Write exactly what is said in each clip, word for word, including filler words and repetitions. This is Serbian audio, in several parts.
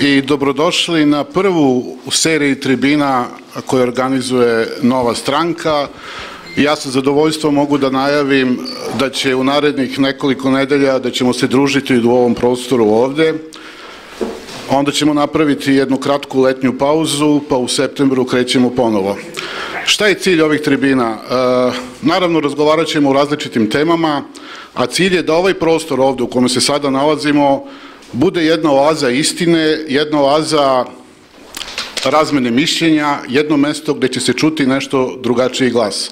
i dobrodošli na prvu u seriji tribina koju organizuje Nova stranka. Ja sa zadovoljstvom mogu da najavim da će u narednih nekoliko nedelja da ćemo se družiti u ovom prostoru ovde. Onda ćemo napraviti jednu kratku letnju pauzu, pa u septembru krećemo ponovo. Šta je cilj ovih tribina? Naravno, razgovarat ćemo o različitim temama, a cilj je da ovaj prostor ovde u kome se sada nalazimo bude jedna oaza istine, jedna oaza razmene mišljenja, jedno mesto gde će se čuti nešto drugačiji glas.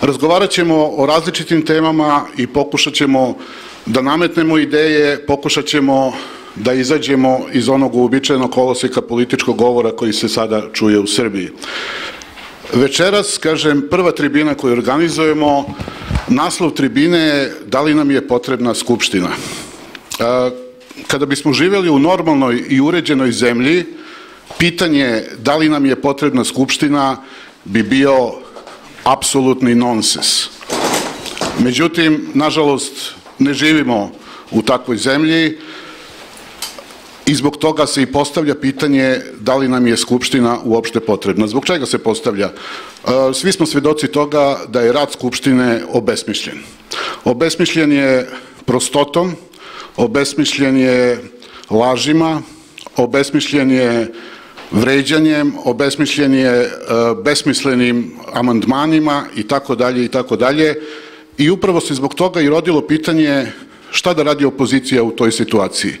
Razgovarat ćemo o različitim temama i pokušat ćemo da nametnemo ideje, pokušat ćemo da izađemo iz onog uobičajenog koloseka političkog govora koji se sada čuje u Srbiji. Večeras, kažem, prva tribina koju organizujemo, naslov tribine je da li nam je potrebna Skupština. Kada bismo živjeli u normalnoj i uređenoj zemlji, pitanje da li nam je potrebna Skupština bi bio apsolutni nonsens. Međutim, nažalost, ne živimo u takvoj zemlji i zbog toga se i postavlja pitanje da li nam je Skupština uopšte potrebna. Zbog čega se postavlja? Svi smo svedoci toga da je rad Skupštine obesmišljen. Obesmišljen je prostotom, obesmišljen je lažima, obesmišljen je vređanjem, obesmišljen je besmislenim amandmanima itd. itd. I upravo se zbog toga i rodilo pitanje šta da radi opozicija u toj situaciji.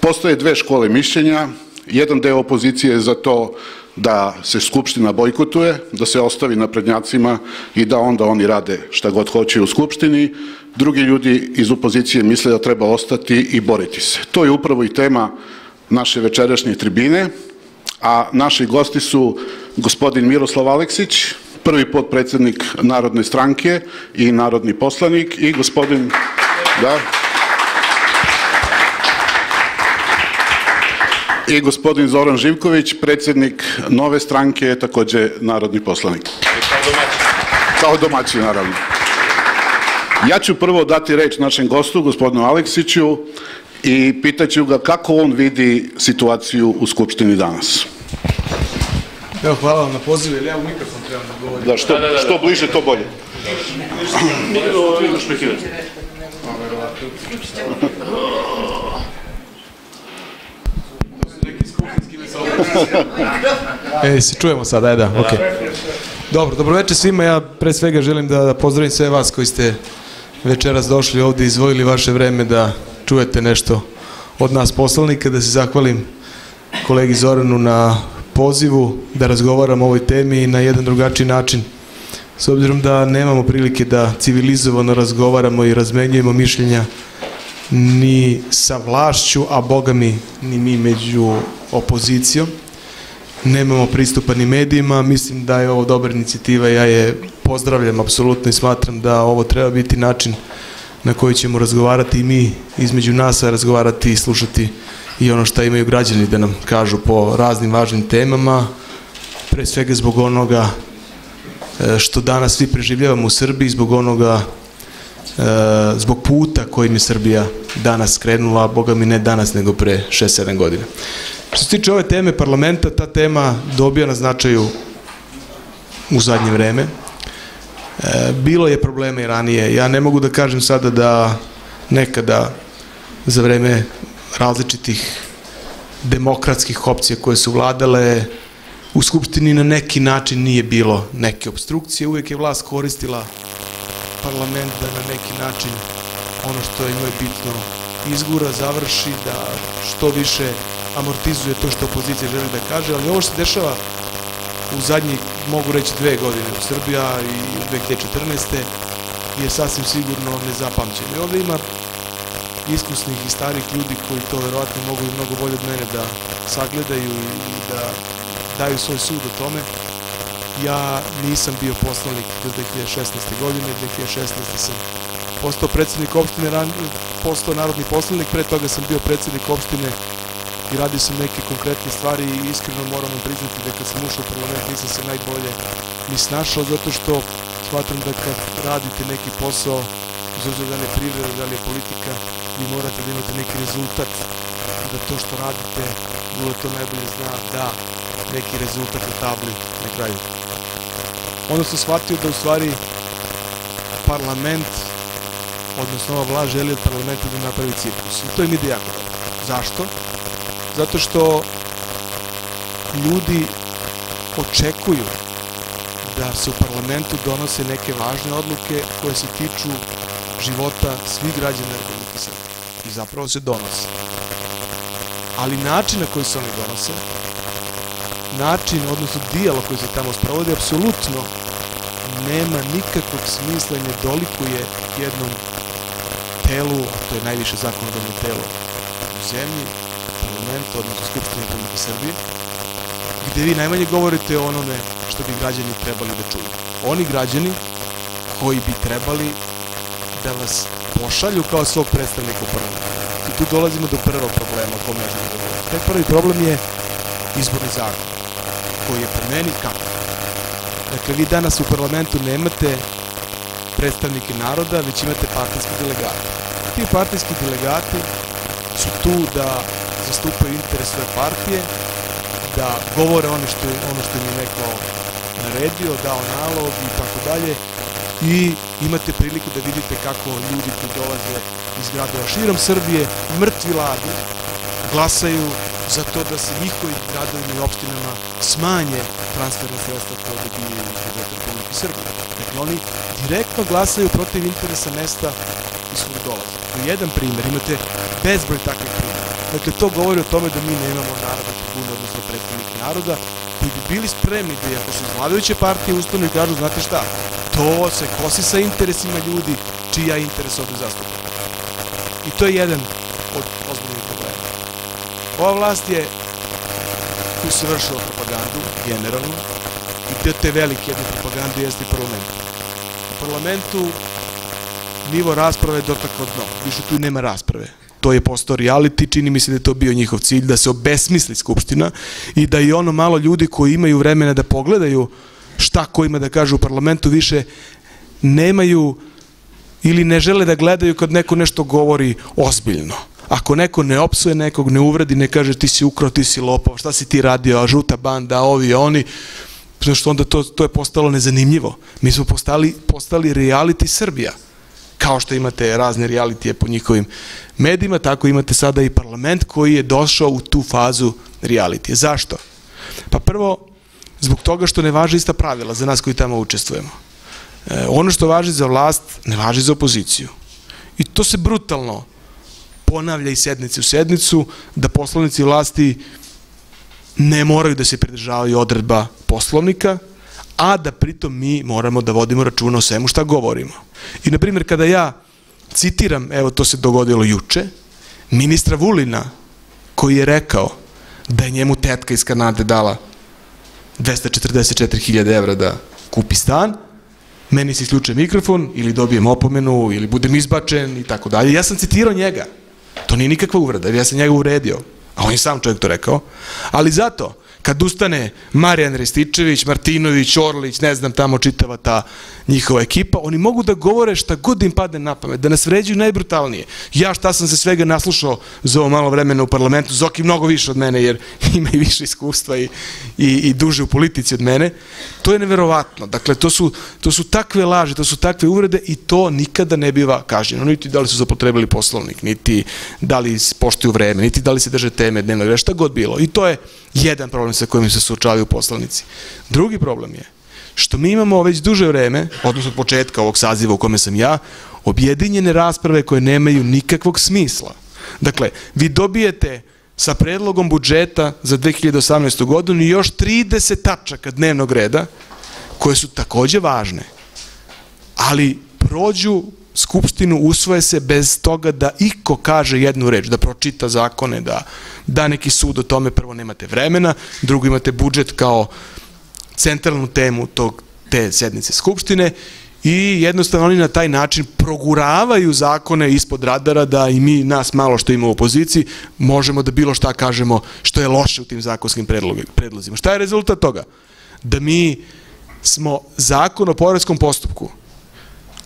Postoje dve škole mišljenja, jedan deo opozicije je za to da se Skupština bojkotuje, da se ostavi naprednjacima i da onda oni rade šta god hoće u Skupštini. Drugi ljudi iz opozicije misle da treba ostati i boriti se. To je upravo i tema naše večerašnje tribine, a naši gosti su gospodin Miroslav Aleksić, prvi potpredsjednik Narodne stranke i narodni poslanik, i gospodin... Da. I gospodin Zoran Živković, predsjednik Nove stranke, takođe narodni poslanik. Kao domaći, naravno. Ja ću prvo dati reč našem gostu, gospodinu Aleksiću, i pitaću ga kako on vidi situaciju u Skupštini danas. Evo, hvala vam na pozivu, jer ja u mikrofon trebam da govorim. Da, što bliže, to bolje. Ej, se čujemo sad, ajde, okej. Dobro, dobroveče svima, ja pre svega želim da pozdravim sve vas koji ste večeras došli ovdje i izdvojili vaše vreme da čujete nešto od nas poslanika, da se zahvalim kolegi Zoranu na pozivu, da razgovaram o ovoj temi na jedan drugačiji način. S obzirom da nemamo prilike da civilizovano razgovaramo i razmenjujemo mišljenja ni sa vlašću, a boga mi ni mi među opozicijom. Nemamo pristupa ni medijima, mislim da je ovo dobra inicijativa, ja je pozdravljam apsolutno i smatram da ovo treba biti način na koji ćemo razgovarati i mi između nas, a razgovarati i slušati i ono što imaju građani da nam kažu po raznim važnim temama, pre svega zbog onoga što danas svi preživljavamo u Srbiji, zbog onoga, zbog puta kojim je Srbija danas krenula, a boga mi ne danas, nego pre šest sedam godina. Što se tiče ove teme parlamenta, ta tema dobija na značaju u zadnje vreme. Bilo je problema i ranije. Ja ne mogu da kažem sada da nekada za vreme različitih demokratskih opcija koje su vladale, u Skupštini na neki način nije bilo neke obstrukcije, uvijek je vlast koristila parlament da na neki način ono što je njoj bitno izgura, završi, da što više amortizuje to što opozicija želi da kaže, ali ovo što se dešava u zadnjih, mogu reći, dve godine u Srbiji i u dve hiljade četrnaeste je sasvim sigurno nezapamćeno. I ovdje ima iskusnih i starih ljudi koji to verovatno mogu i mnogo bolje od mene da sagledaju i da daju svoj sud o tome. Ja nisam bio poslanik do dve hiljade šesnaeste. godine, dve hiljade šesnaeste. sam postao predsjednik opštine, postao narodni poslanik, pre toga sam bio predsjednik opštine i radio sam neke konkretne stvari i iskreno moram priznati da kad sam ušao u parlament nisam se najbolje ni snašao, zato što smatram da kad radite neki posao, bez obzira da li je privreda, da li je politika, vi morate da imate neki rezultat da to što radite, Lula to najbolje zna, da neki rezultat na tabli na kraju. Onda sam shvatio da u stvari parlament, odnosno ova vlast želi od parlamenta da napravi cirkus. I to im ide jako dobro. Zašto? Zato što ljudi očekuju da se u parlamentu donose neke važne odluke koje se tiču života svih građana Republike Srbije. I zapravo se donose. Ali način na koji se oni donose, način, odnosno dijalog koji se tamo sprovode, apsolutno nema nikakvog smisla i ne dolikuje jednom telu, a to je najviše zakonodavno telo u zemlji, parlamentu, odnosno Skupštine Republike Srbije, gdje vi najmanje govorite o onome što bi građani trebali da čuju. Oni građani koji bi trebali da vas pošalju kao svog predstavnika u parlamentu. I tu dolazimo do prvog problema o kome ja znam govoriti. Taj prvi problem je izborni zakon, koji je po meni kako. Dakle, vi danas u parlamentu nemate predstavnike naroda, već imate partijski delegati. Ti partijski delegati su tu da zastupaju interes svoje partije, da govore ono što im je neko naredio, dao nalog i tako dalje, i imate priliku da vidite kako ljudi koji dolaze iz gradova širom Srbije, mrtvi ladni, glasaju za to da se njihovim gradovima i opštinama smanje transferne sredstva koje dobijaju iz budžeta Republike Srbije. Dakle, oni direktno glasaju protiv interesa mesta iz kog dolaze. U jedan primjer, imate bezbroj takvih primjera. Dakle, to govori o tome da mi ne imamo narodne tribune, odnosno predstavnike naroda, koji bi bili spremni da, ako su iz vladajuće partije, ustavno i kažu, znate šta, to se kosi sa interesima ljudi čija interes ovdje zastupa. I to je jedan od ozbiljnih problema. Ova vlast je tu se vršila propagandu, generalno, i te te velike jedne propagande jeste i parlament. U parlamentu nivo rasprave je dotakao dno, više tu nema rasprave. To je postao reality, čini mi se da je to bio njihov cilj, da se obesmisli Skupština i da i ono malo ljudi koji imaju vremena da pogledaju šta ko ima da kaže u parlamentu više nemaju ili ne žele da gledaju kad neko nešto govori ozbiljno. Ako neko ne opsuje nekog, ne uvredi, ne kaže ti si ukrao, ti si lopao, šta si ti radio, žuta banda, ovi, oni, što onda to je postalo nezanimljivo. Mi smo postali reality Srbija. Kao što imate razne realitije po njihovim medijima, tako imate sada i parlament koji je došao u tu fazu realitije. Zašto? Pa prvo, zbog toga što ne važe ista pravila za nas koji tamo učestvujemo. Ono što važi za vlast, ne važi za opoziciju. I to se brutalno ponavlja iz sednice u sednicu, da poslanici vlasti ne moraju da se pridržavaju odredba poslovnika, a da pritom mi moramo da vodimo računa o svemu šta govorimo. I, na primjer, kada ja citiram, evo to se dogodilo juče, ministra Vulina, koji je rekao da je njemu tetka iz Kanade dala dvesta četrdeset četiri hiljade evra da kupi stan, meni se isključuje mikrofon, ili dobijem opomenu, ili budem izbačen, i tako dalje. Ja sam citirao njega. To nije nikakva uvreda, jer ja sam njega uvredio. A on je sam čovjek to rekao. Ali zato, kad ustane Marijan Restičević, Martinović, Orlić, ne znam, tamo čitava ta njihova ekipa, oni mogu da govore šta god im padne na pamet, da nas vređuju najbrutalnije. Ja šta sam se svega naslušao za ovo malo vremena u parlamentu, Zoki mnogo više od mene, jer ima i više iskustva i duže u politici od mene. To je neverovatno. Dakle, to su takve laži, to su takve uvrede i to nikada ne biva kažnjeno. Niti da li su zapotrebili poslovnik, niti da li poštuju vreme, niti da li se drže teme dnevnog reda, šta god bilo. I to je jedan problem sa kojim se suočavaju poslanici. Drugi problem je što mi imamo već duže vreme, odnosno od početka ovog saziva u kome sam ja, objedinjene rasprave koje nemaju nikakvog smisla. Dakle, vi dobijete sa predlogom budžeta za dve hiljade osamnaestu. godinu još trideset tačaka dnevnog reda, koje su takođe važne, ali prođu Skupštinu, usvoje se bez toga da iko kaže jednu reč, da pročita zakone, da da neki sud o tome. Prvo, nemate vremena, drugo, imate budžet kao centralnu temu te sednice Skupštine i jednostavno oni na taj način proguravaju zakone ispod radara da i mi, nas malo što imamo u opoziciji, možemo da bilo šta kažemo što je loše u tim zakonskim predlozima. Šta je rezultat toga? Da mi smo zakon o poreskom postupku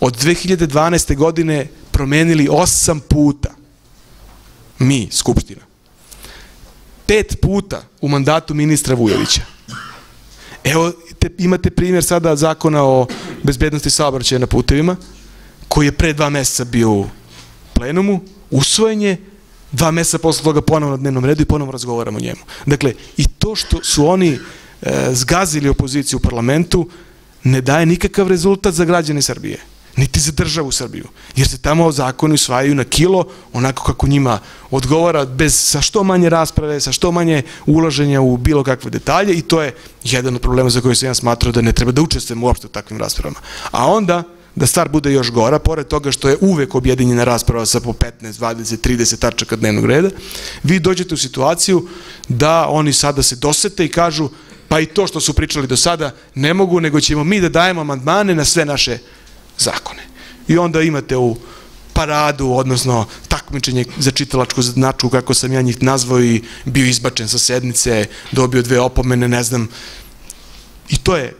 od dve hiljade dvanaeste. godine promenili osam puta. Mi, Skupština. pet puta u mandatu ministra Vujovića. Evo, imate primjer sada zakona o bezbednosti saobraćaja na putevima, koji je pre dva meseca bio u plenumu, usvojen je, dva meseca posle toga ponovno na dnevnom redu i ponovno razgovaramo o njemu. Dakle, i to što su oni zgazili opoziciju u parlamentu ne daje nikakav rezultat za građane Srbije, niti za državu Srbiju, jer se tamo zakoni usvajaju na kilo, onako kako njima odgovara, bez sa što manje rasprave, sa što manje ulaženja u bilo kakve detalje, i to je jedan od problema za koji se ja smatrao da ne treba da učestvujem uopšte u takvim raspravama. A onda, da stvar bude još gora, pored toga što je uvek objedinjena rasprava sa po petnaest, dvadeset, trideset tačaka dnevnog reda, vi dođete u situaciju da oni sada se dosete i kažu, pa i to što su pričali do sada ne mogu, nego ćemo mi da dajemo amandmane na sve naše zakone. I onda imate u paradu, odnosno takmičenje za čitalačku značku, kako sam ja njih nazvao, i bio izbačen sa sednice, dobio dve opomene, ne znam. I to je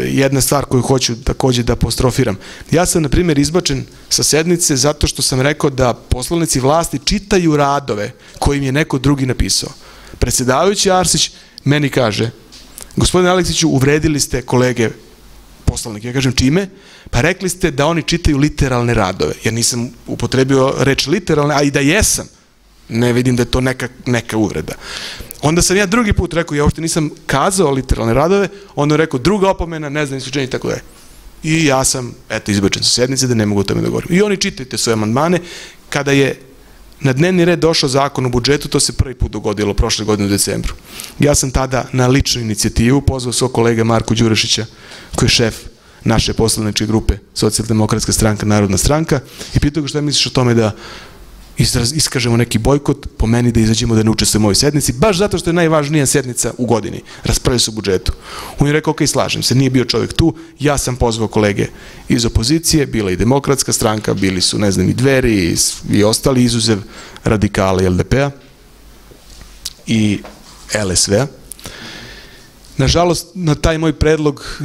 jedna stvar koju hoću također da apostrofiram. Ja sam, na primjer, izbačen sa sednice zato što sam rekao da poslanici vlasti čitaju radove koje im je neko drugi napisao. Predsedavajući Arsić meni kaže, gospodine Aleksiću, uvredili ste kolege poslanike. Ja kažem, čime? Pa rekli ste da oni čitaju literalne radove. Ja nisam upotrebio reč literalne, a i da jesam, ne vidim da je to neka uvreda. Onda sam ja drugi put rekao, ja uopšte nisam kazao literalne radove, onda je rekao, druga opomena, ne znam, isključenje i tako da je. I ja sam, eto, izbačen sa sednice da ne mogu o tome da govorim. I oni čitaju svoje amandmane. Kada je na dnevni red došao zakon o budžetu, to se prvi put dogodilo prošle godine u decembru. Ja sam tada na ličnu inicijativu pozvao svog kolega Marku Đurišića, koji je šef naše poslaničke grupe Socijaldemokratska stranka, Narodna stranka, i pitao ga šta misliš o tome da iskažemo neki bojkot, po meni da izađemo da ne učestvujemo u ovoj sednici, baš zato što je najvažnija sednica u godini, raspravljaju se o budžetu. On je rekao, ok, slažem se, nije bio čovjek tu, ja sam pozvao kolege iz opozicije, bila i Demokratska stranka, bili su, ne znam, i Dveri i ostali, izuzev Radikala i L D P-a i L S V-a. Nažalost, na taj moj predlog,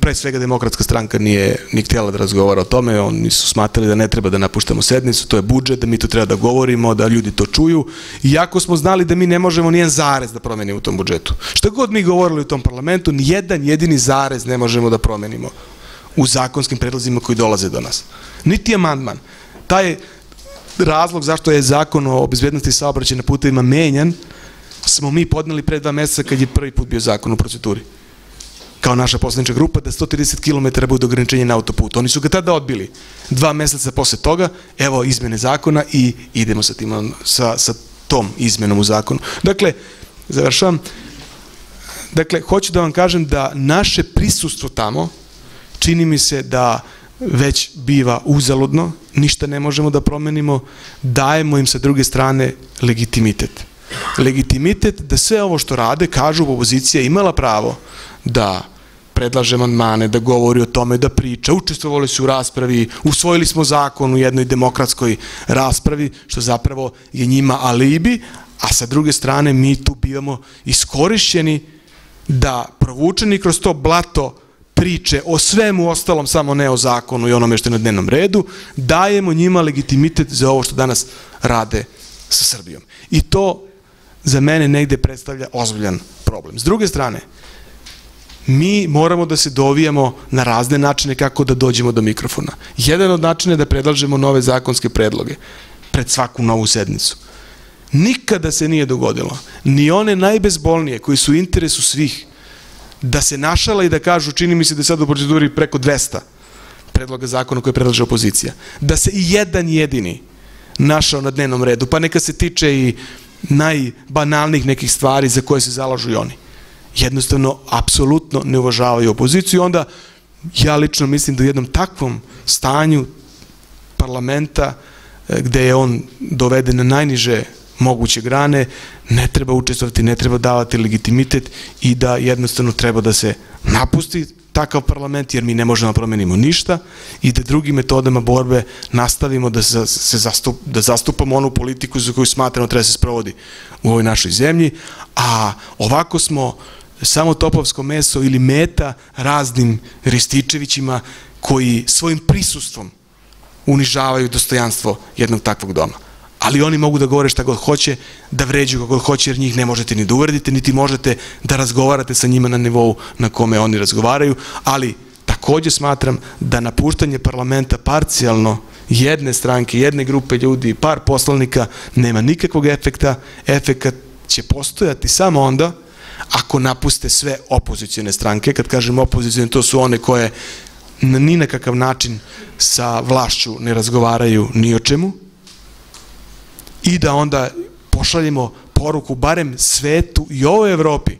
pre svega Demokratska stranka nije ni htjela da razgovara o tome, oni su smatrali da ne treba da napuštamo sednicu, to je budžet, da mi to treba da govorimo, da ljudi to čuju, iako smo znali da mi ne možemo nijedan zarez da promenimo u tom budžetu. Šta god mi govorili u tom parlamentu, nijedan jedini zarez ne možemo da promenimo u zakonskim predlozima koji dolaze do nas. Niti amandman. Taj razlog zašto je zakon o bezbednosti saobraćaja na putevima menjan, smo mi podneli pre dva meseca kad je prvi put bio zakon u proceduri, kao naša poslanička grupa, da sto trideset kilometara bude ograničenje na autoputu. Oni su ga tada odbili. Dva meseca posle toga, evo izmene zakona i idemo sa tom izmenom u zakonu. Dakle, završavam. Dakle, hoću da vam kažem da naše prisustvo tamo, čini mi se da već biva uzaludno, ništa ne možemo da promenimo, dajemo im sa druge strane legitimitet. legitimitet da sve ovo što rade, kažu, opozicija imala pravo da predlaže amandmane, da govori o tome, da priča, učestvovali su u raspravi, usvojili smo zakon u jednoj demokratskoj raspravi, što zapravo je njima alibi, a sa druge strane mi tu bivamo iskorišćeni da, provučeni kroz to blato priče o svemu ostalom, samo ne o zakonu i onome što je na dnevnom redu, dajemo njima legitimitet za ovo što danas rade sa Srbijom. I to za mene negde predstavlja ozbiljan problem. S druge strane, mi moramo da se dovijamo na razne načine kako da dođemo do mikrofona. Jedan od načina je da predlažemo nove zakonske predloge pred svaku novu sednicu. Nikada se nije dogodilo, ni one najbezbolnije koji su u interesu svih, da se našala i da kažu, čini mi se da je sad u proceduri preko dvesta predloga zakona koje predlaže opozicija, da se i jedan jedini našao na dnevnom redu, pa neka se tiče i najbanalnih nekih stvari za koje se zalažu i oni. Jednostavno, apsolutno ne uvažavaju opoziciju i onda ja lično mislim da u jednom takvom stanju parlamenta, gde je on doveden na najniže moguće grane, ne treba učestvovati, ne treba davati legitimitet i da jednostavno treba da se napusti takav parlament, jer mi ne možemo promenimo ništa, i da drugim metodama borbe nastavimo da zastupamo onu politiku za koju smatramo treba se sprovodi u ovoj našoj zemlji, a ovako smo samo topovsko meso ili meta raznim Restičevićima koji svojim prisustvom unižavaju dostojanstvo jednog takvog doma. ali oni mogu da govore šta god hoće, da vređuju kako god hoće, jer njih ne možete ni da uvredite, niti možete da razgovarate sa njima na nivou na kome oni razgovaraju, ali takođe smatram da napuštanje parlamenta parcijalno jedne stranke, jedne grupe ljudi, par poslanika, nema nikakvog efekta. Efekat će postojati samo onda ako napuste sve opozicione stranke. Kad kažem opozicione, to su one koje ni na kakav način sa vlašću ne razgovaraju ni o čemu, i da onda pošaljimo poruku barem svetu i ovoj Evropi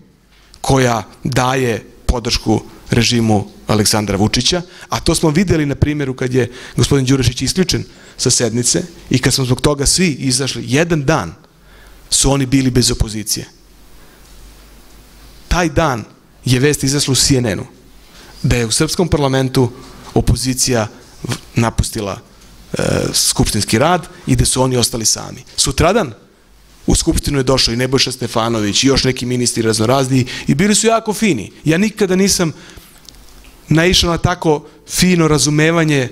koja daje podršku režimu Aleksandra Vučića, a to smo videli na primjeru kad je gospodin Đurišić isključen sa sednice i kad smo zbog toga svi izašli, jedan dan su oni bili bez opozicije. Taj dan je vest izašla u C N N-u da je u srpskom parlamentu opozicija napustila skupštinski rad i da su oni ostali sami. Sutradan u Skupštinu je došao i Nebojša Stefanović i još neki ministri raznorazni i bili su jako fini. Ja nikada nisam naišao na tako fino razumevanje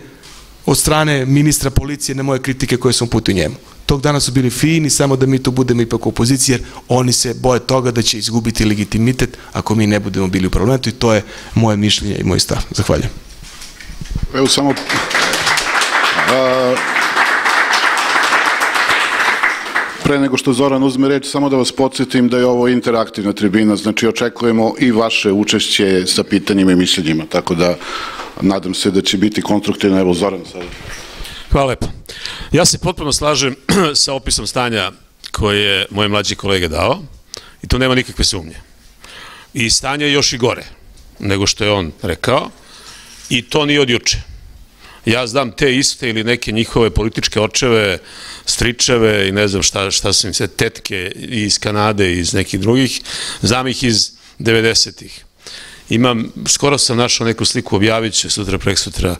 od strane ministra policije na moje kritike koje sam uputio njemu. Tog dana su bili fini, samo da mi tu budemo ipak u opoziciji, jer oni se boje toga da će izgubiti legitimitet ako mi ne budemo bili u parlamentu, i to je moje mišljenje i moj stav. Zahvaljujem. Evo samo... Pre nego što Zoran uzme reč, samo da vas podsjetim da je ovo interaktivna tribina, znači očekujemo i vaše učešće sa pitanjima i mišljenjima, tako da nadam se da će biti konstruktivno. Evo, Zoran sada. Hvala lepo. Ja se potpuno slažem sa opisom stanja koje je moj mlađi kolega dao i tu nema nikakve sumnje. I stanje je još i gore nego što je on rekao, i to nije od juče. Ja znam te iste ili neke njihove političke očeve, stričeve i ne znam šta su im sve, tetke iz Kanade i iz nekih drugih, znam ih iz devedesetih. Imam, skoro sam našao neku sliku, objavit će sutra prek sutra,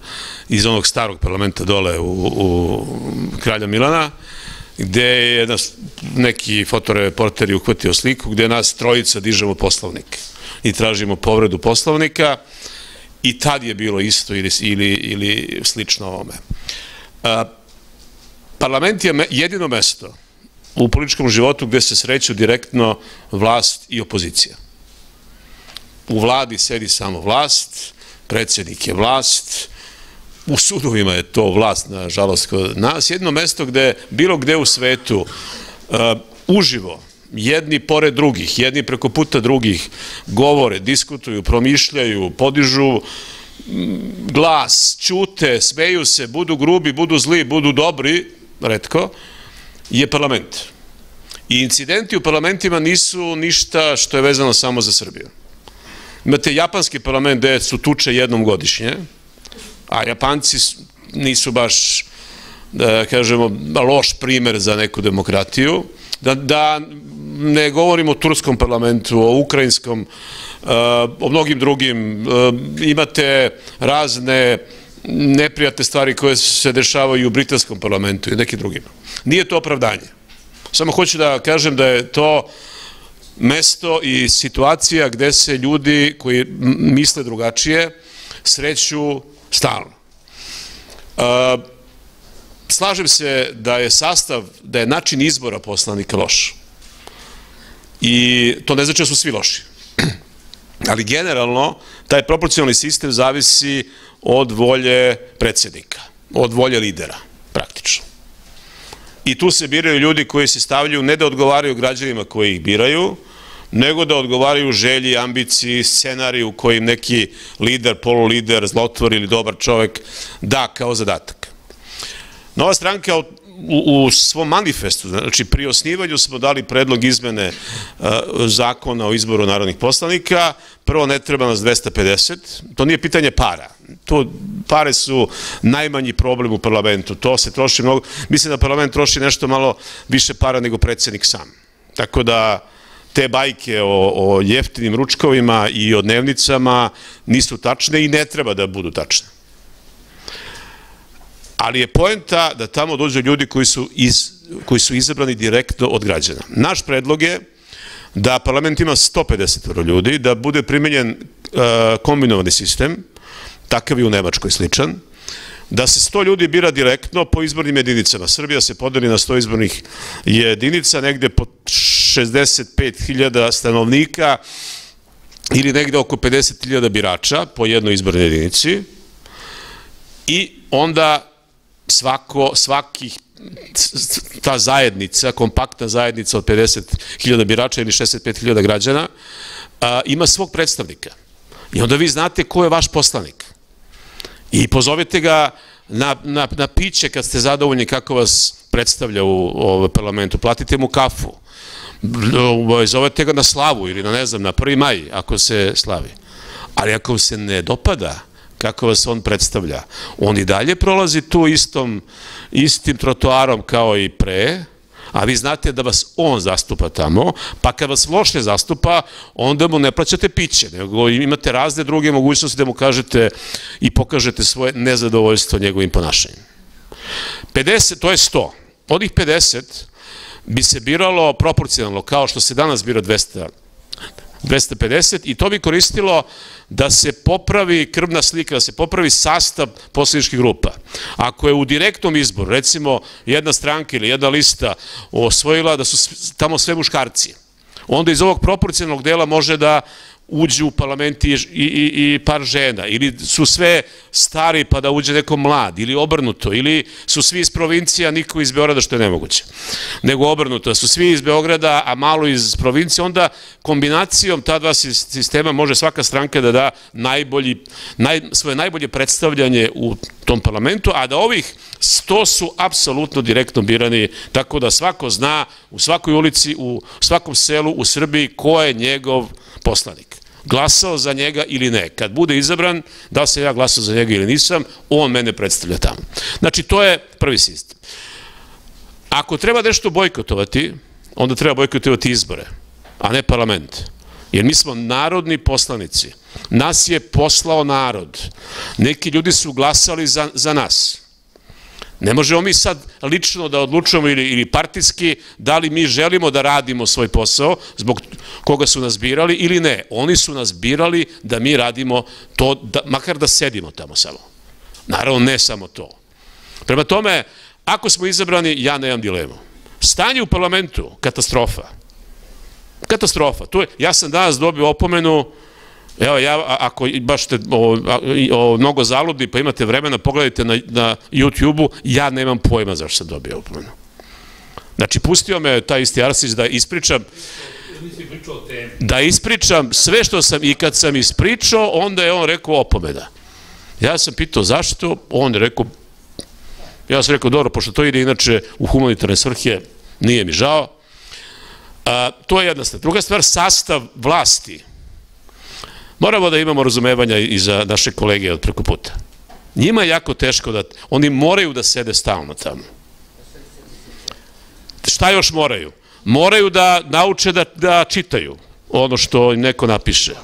iz onog starog parlamenta dole u Kralja Milana, gde je neki fotoreporter uhvatio sliku, gde nas trojica dižemo Poslovnik i tražimo povredu Poslovnika. I tad je bilo isto ili slično ovome. Parlament je jedino mesto u političkom životu gde se sreću direktno vlast i opozicija. U vladi sedi samo vlast, predsjednik je vlast, u sudovima je to vlast, nažalost, kod nas. Jedino mesto gde, bilo gde u svetu, uživo, jedni pored drugih, jedni preko puta drugih, govore, diskutuju, promišljaju, podižu glas, ćute, smeju se, budu grubi, budu zli, budu dobri, retko, je parlament. I incidenti u parlamentima nisu ništa što je vezano samo za Srbiju. Imate japanski parlament gde su tuče jednom godišnje, a Japanci nisu baš, da kažemo, loš primer za neku demokratiju. Da ne govorimo o turskom parlamentu, o ukrajinskom, o mnogim drugim. Imate razne neprijatne stvari koje se dešavaju u britanskom parlamentu i nekim drugima. Nije to opravdanje. Samo hoću da kažem da je to mesto i situacija gde se ljudi koji misle drugačije sreću stalno. Slažem se da je sastav, da je način izbora poslanika loš. I to ne znači da su svi loši. Ali generalno, taj proporcionalni sistem zavisi od volje predsjednika, od volje lidera, praktično. I tu se biraju ljudi koji se stavljaju ne da odgovaraju građanima koji ih biraju, nego da odgovaraju želji, ambiciji, scenariju kojim neki lider, polulider, zlotvor ili dobar čovek da kao zadatak. Nova stranka u svom manifestu, znači pri osnivanju smo dali predlog izmene zakona o izboru narodnih poslanika. Prvo, ne treba nas dvesta pedeset, to nije pitanje para. Pare su najmanji problem u parlamentu, to se troši mnogo, mislim da parlament troši nešto malo više para nego predsjednik sam. Tako da te bajke o jeftinim ručkovima i o dnevnicama nisu tačne i ne treba da budu tačne. Ali je poenta da tamo dođu ljudi koji su izabrani direktno od građana. Naš predlog je da parlament ima sto pedeset ljudi, da bude primenjen kombinovani sistem, takav i u Nemačkoj sličan, da se sto ljudi bira direktno po izbornim jedinicama. Srbija se podeli na sto izbornih jedinica, negde po šezdeset pet hiljada stanovnika ili negde oko pedeset hiljada birača po jednoj izbornoj jedinici, i onda svako, svakih ta zajednica, kompaktna zajednica od pedeset hiljada birača ili šezdeset pet hiljada građana a, ima svog predstavnika. I onda vi znate ko je vaš poslanik. I pozovete ga na, na, na piće kad ste zadovoljni kako vas predstavlja u, u parlamentu. Platite mu kafu. Zovete ga na slavu ili na, ne znam, na prvi maj ako se slavi. Ali ako se ne dopada kako vas on predstavlja, on i dalje prolazi tu istom, istim trotoarom kao i pre, a vi znate da vas on zastupa tamo, pa kad vas loše zastupa, onda mu ne plaćate piće, nego imate razne druge mogućnosti da mu kažete i pokažete svoje nezadovoljstvo njegovim ponašanjem. pedeset, to je sto. Od ih pedeset bi se biralo proporcionalno, kao što se danas bira dvesta dvesta pedeset, i to bi koristilo da se popravi krvna slika, da se popravi sastav poslaničkih grupa. Ako je u direktnom izboru, recimo, jedna stranka ili jedna lista osvojila da su tamo sve muškarci, onda iz ovog proporcionalnog dela može da uđu u parlament i, i, i par žena, ili su sve stari pa da uđe neko mlad, ili obrnuto, ili su svi iz provincija, niko iz Beograda, što je nemoguće. Nego obrnuto, su svi iz Beograda, a malo iz provincije, onda kombinacijom ta dva sistema može svaka stranka da da najbolji, naj, svoje najbolje predstavljanje u tom parlamentu, a da ovih sto su apsolutno direktno birani, tako da svako zna u svakoj ulici, u svakom selu u Srbiji ko je njegov poslanik. Glasao za njega ili ne. Kad bude izabran, da li sam ja glasao za njega ili nisam, on mene predstavlja tamo. Znači, to je prvi sistem. Ako treba nešto bojkotovati, onda treba bojkotovati izbore, a ne parlament. Jer mi smo narodni poslanici. Nas je poslao narod. Neki ljudi su glasali za, za nas. Ne možemo mi sad lično da odlučujemo ili, ili partijski da li mi želimo da radimo svoj posao zbog koga su nas birali ili ne. Oni su nas birali da mi radimo to, da, makar da sedimo tamo samo. Naravno, ne samo to. Prema tome, ako smo izabrani, ja nemam dilemu. Stanje u parlamentu, katastrofa. Katastrofa. To je, ja sam danas dobio opomenu. Evo, ja, ako baš ste o, o, mnogo zaludni pa imate vremena, pogledajte na, na jutjubu, ja nemam pojma zašto sam dobio opomenu. Znači, pustio me taj isti Arsić da ispričam da ispričam sve što sam, i kad sam ispričao, onda je on rekao opomena. Ja sam pitao zašto, on je rekao, ja sam rekao dobro, pošto to ide inače u humanitarne svrhe, nije mi žao. A, to je jedna stvar. Druga stvar, sastav vlasti. Moramo da imamo razumevanja i za naše kolege od preko puta. Njima je jako teško da... Oni moraju da sede stalno tamo. Šta još moraju? Moraju da nauče da, da čitaju ono što im neko napiše.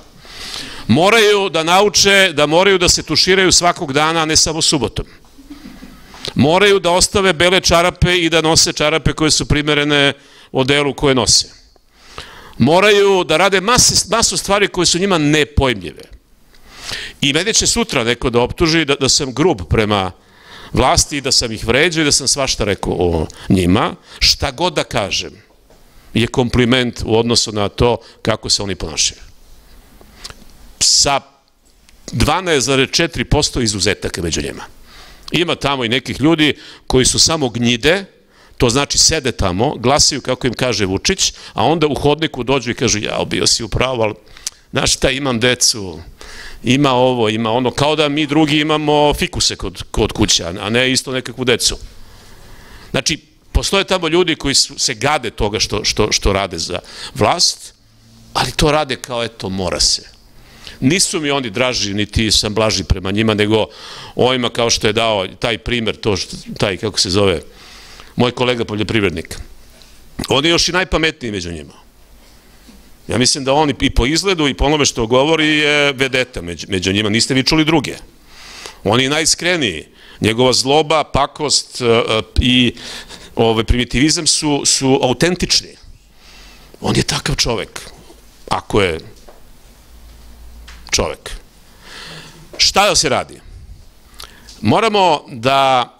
Moraju da nauče da moraju da se tuširaju svakog dana, a ne samo subotom. Moraju da ostave bele čarape i da nose čarape koje su primerene odelu koje nose. Moraju da rade mase, masu stvari koje su njima nepojmljive. I mene će sutra neko da optuži da, da sam grub prema vlasti, da sam ih vređao i da sam svašta rekao o njima. Šta god da kažem je kompliment u odnosu na to kako se oni ponašaju. Sa dvanaest zarez četiri posto izuzetaka među njima. Ima tamo i nekih ljudi koji su samo gnjide. To znači sede tamo, glasaju kako im kaže Vučić, a onda u hodniku dođu i kažu ja, bio si upravo, ali znaš šta, imam decu, ima ovo, ima ono, kao da mi drugi imamo fikuse kod, kod kuća, a ne isto nekakvu decu. Znači, postoje tamo ljudi koji su, se gade toga što, što, što rade za vlast, ali to rade kao eto, mora se. Nisu mi oni draži, niti sam blaži prema njima, nego ovima kao što je dao taj primer, to što, taj kako se zove, moj kolega poljoprivrednik. On je još i najpametniji među njima. Ja mislim da on i po izgledu i po onome što govori je vedeta među njima. Niste vi čuli druge. On je najiskreniji. Njegova zloba, pakost i primitivizam su, su autentični. On je takav čovek. Ako je čovek. Šta da se radi? Moramo da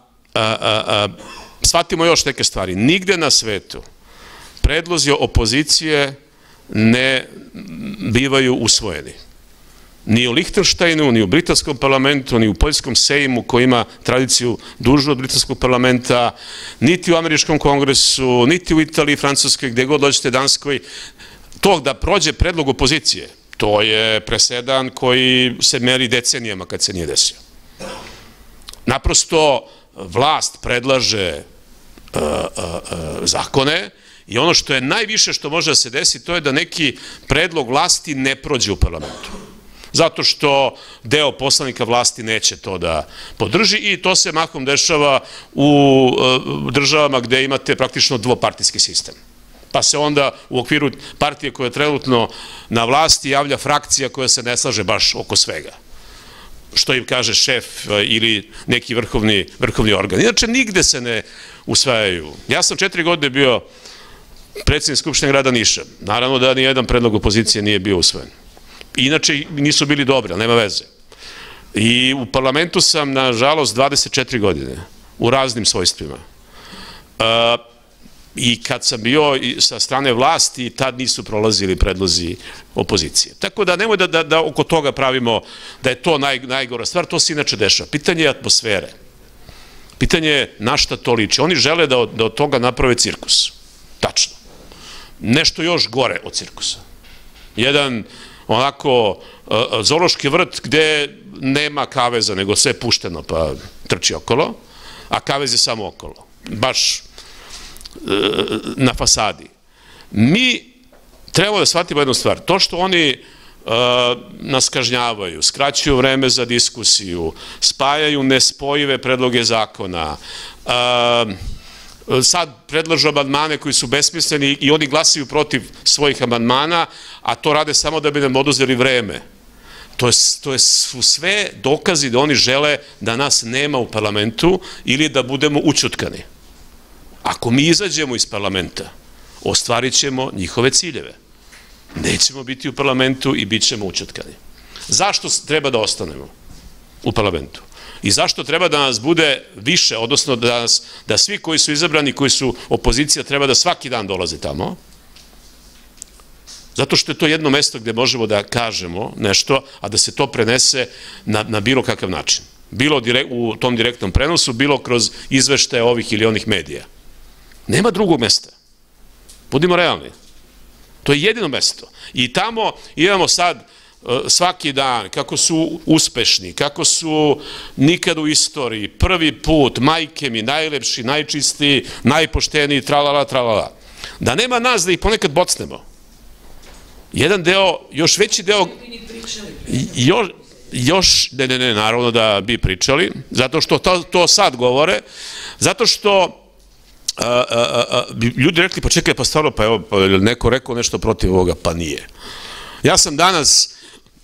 shvatimo još neke stvari. Nigde na svetu predlozi opozicije ne bivaju usvojeni. Ni u Lihtenštajnu, ni u Britanskom parlamentu, ni u Poljskom sejmu koji ima tradiciju dužu od Britanskog parlamenta, niti u Američkom kongresu, niti u Italiji, Francuskoj, gdje god dođete, Danskoj. To da prođe predlog opozicije, to je presedan koji se meri decenijama kad se nije desio. Naprosto vlast predlaže zakone i ono što je najviše što može da se desi, to je da neki predlog vlasti ne prođe u parlamentu. Zato što deo poslanika vlasti neće to da podrži i to se mahom dešava u državama gde imate praktično dvopartijski sistem. Pa se onda u okviru partije koja je trenutno na vlasti javlja frakcija koja se ne slaže baš oko svega, što im kaže šef ili neki vrhovni organ. Inače, nigde se ne usvajaju. Ja sam četiri godine bio predsjednik Skupštine grada Niša. Naravno da nijedan predlog opozicije nije bio usvojen. Inače, nisu bili dobri, ali nema veze. I u parlamentu sam, nažalost, dvadeset četiri godine, u raznim svojstvima. I kad sam bio sa strane vlasti, tad nisu prolazili predlozi opozicije. Tako da nemoj da oko toga pravimo da je to najgora stvar, to se inače dešava. Pitanje je atmosfere. Pitanje je na šta to liči. Oni žele da od toga naprave cirkus. Tačno. Nešto još gore od cirkusa. Jedan onako zoološki vrt gde nema kaveza, nego sve je pušteno pa trči okolo, a kavez je samo okolo. Baš na fasadi. Mi trebamo da shvatimo jednu stvar. To što oni nas kažnjavaju, skraćuju vreme za diskusiju, spajaju nespojive predloge zakona, sad predlažu amandmane koji su besmisleni i oni glasaju protiv svojih amandmana, a to rade samo da bi nam oduzeli vreme. To su sve dokazi da oni žele da nas nema u parlamentu ili da budemo učutkani. Ako mi izađemo iz parlamenta, ostvarit ćemo njihove ciljeve. Nećemo biti u parlamentu i bit ćemo učutkani. Zašto treba da ostanemo u parlamentu? I zašto treba da nas bude više, odnosno da svi koji su izabrani, koji su opozicija, treba da svaki dan dolaze tamo? Zato što je to jedno mesto gde možemo da kažemo nešto, a da se to prenese na bilo kakav način. Bilo u tom direktnom prenosu, bilo kroz izveštaje ovih ili onih medija. Nema drugog mesta. Budimo realni. To je jedino mesto. I tamo imamo sad svaki dan kako su uspešni, kako su nikad u istoriji, prvi put, majke mi, najlepši, najčistiji, najpošteniji, tralala, tralala. Da nema nas da ih ponekad bocnemo. Jedan deo, još veći deo... Još, ne, ne, ne, naravno da bi pričali, zato što to sad govore, zato što ljudi rekli, pa čekaj, pa stvarno, pa evo, neko rekao nešto protiv ovoga, pa nije. Ja sam danas,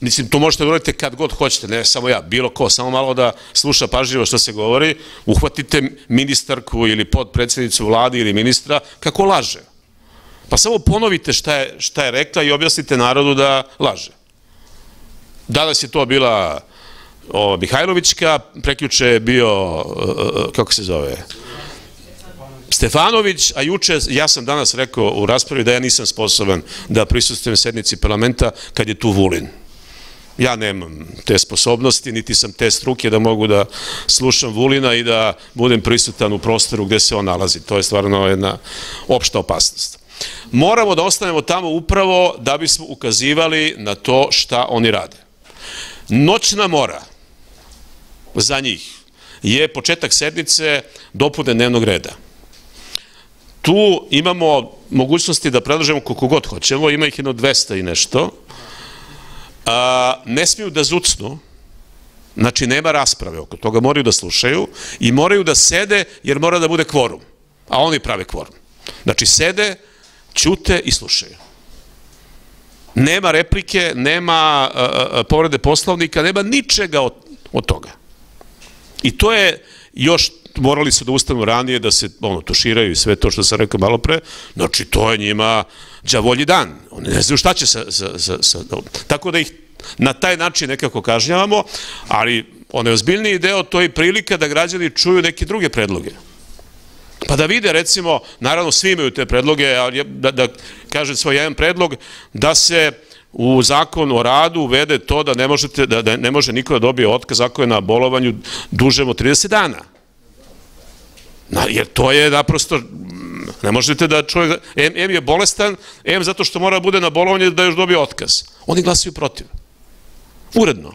mislim, to možete da uradite kad god hoćete, ne samo ja, bilo ko, samo malo da sluša pažljivo što se govori, uhvatite ministarku ili potpredsjednicu vlade ili ministra kako laže. Pa samo ponovite šta je rekla i objasnite narodu da laže. Danas je to bila Mihajlovićka, preključe je bio, kako se zove, Stefanović, a juče, ja sam danas rekao u raspravi da ja nisam sposoban da prisustujem sednici parlamenta kad je tu Vulin. Ja nemam te sposobnosti, niti sam te struke da mogu da slušam Vulina i da budem prisutan u prostoru gde se on nalazi. To je stvarno jedna opšta opasnost. Moramo da ostanemo tamo upravo da bismo ukazivali na to šta oni rade. Noćna mora za njih je početak sednice dopune dnevnog reda. Tu imamo mogućnosti da predlažemo koliko god hoćemo, ima ih jedno dvesta i nešto. Ne smiju da zucnu, znači nema rasprave oko toga, moraju da slušaju i moraju da sede jer mora da bude kvorum, a oni prave kvorum. Znači sede, ćute i slušaju. Nema replike, nema povrede poslovnika, nema ničega od toga. I to je još... morali su da ustanu ranije, da se tuširaju i sve to što sam rekao malo pre, znači to je njima đavolji dan. Oni ne znaju šta će sa... Tako da ih na taj način nekako kažnjavamo, ali onaj ozbiljniji deo, to je prilika da građani čuju neke druge predloge. Pa da vide, recimo, naravno svi imaju te predloge, ali da kažem svoj jedan predlog, da se u zakon o radu uvede to da ne možete, da ne može niko da dobije otkaz ako je na bolovanju dužem od trideset dana. Jer to je naprosto, ne možete da čovjek, em je bolestan, em zato što mora da bude na bolovanju da još dobije otkaz. Oni glasaju protiv. Uredno.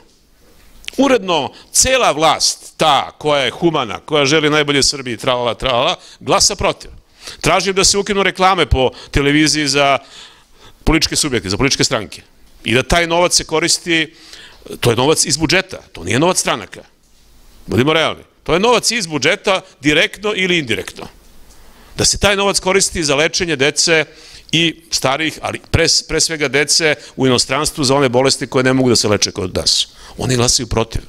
Uredno, cela vlast, ta koja je humana, koja želi najbolje Srbiji, tralala, tralala, glasa protiv. Tražim da se ukinu reklame po televiziji za političke subjekte, za političke stranke. I da taj novac se koristi, to je novac iz budžeta, to nije novac stranaka. Budimo realni. To je novac iz budžeta, direktno ili indirektno. Da se taj novac koristi za lečenje dece i starijih, ali pre, pre svega dece u inostranstvu za one bolesti koje ne mogu da se leče kod nas. Oni glasaju protiv.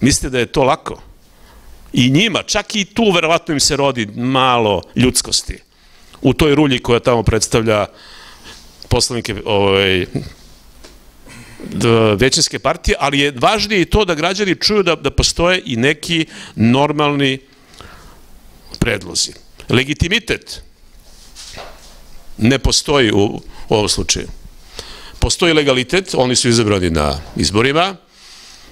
Mislite da je to lako? I njima, čak i tu, verovatno im se rodi malo ljudskosti. U toj rulji koja tamo predstavlja poslanike ovaj, većinske partije, ali je važnije i to da građani čuju da, da postoje i neki normalni predlozi. Legitimitet ne postoji u ovom slučaju. Postoji legalitet, oni su izabrani na izborima,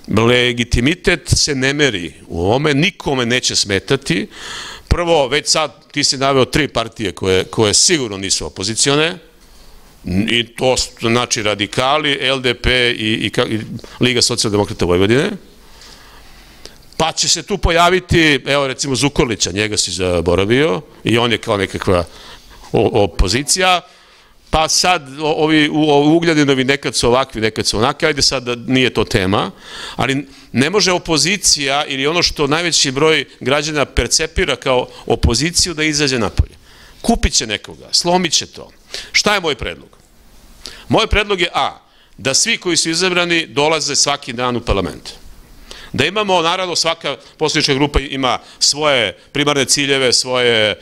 legitimitet se ne meri u ovome, nikome neće smetati. Prvo, već sad ti si naveo tri partije koje, koje sigurno nisu opozicione, i to znači radikali, L D P i, i, i Liga socijaldemokrata Vojvodine, pa će se tu pojaviti, evo recimo Zukorlića, njega si zaboravio, i on je kao nekakva opozicija, pa sad ovi Ugljadinovi nekad su ovakvi, nekad su onaki, ajde sad nije to tema, ali ne može opozicija ili ono što najveći broj građana percepira kao opoziciju da izađe napolje. Kupit će nekoga, slomit će to. Šta je moj predlog? Moj predlog je A, da svi koji su izabrani dolaze svaki dan u parlament. Da imamo, naravno, svaka poslanička grupa ima svoje primarne ciljeve, svoje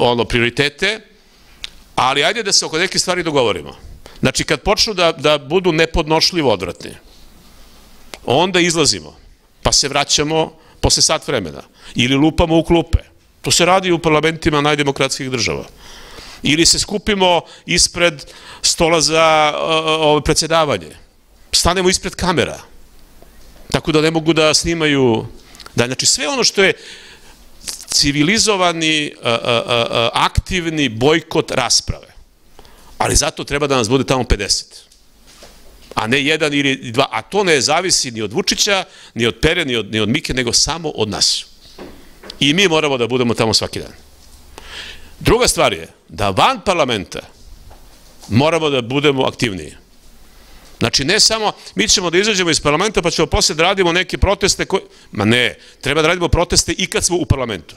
ono, prioritete, ali ajde da se oko neke stvari dogovorimo. Znači, kad počnu da, da budu nepodnošljivo odvratni, onda izlazimo, pa se vraćamo posle sat vremena, ili lupamo u klupe. To se radi u parlamentima najdemokratskih država. Ili se skupimo ispred stola za predsedavanje. Stanemo ispred kamera. Tako da ne mogu da snimaju. Znači sve ono što je civilizovani, aktivni bojkot rasprave. Ali zato treba da nas bude tamo pedeset. A ne jedan ili dva. A to ne zavisi ni od Vučića, ni od Pere, ni od Mike, nego samo od nas. I mi moramo da budemo tamo svaki dan. Druga stvar je da van parlamenta moramo da budemo aktivniji. Znači, ne samo, mi ćemo da izađemo iz parlamenta pa ćemo poslije da radimo neke proteste koje... Ma ne, treba da radimo proteste i kad smo u parlamentu.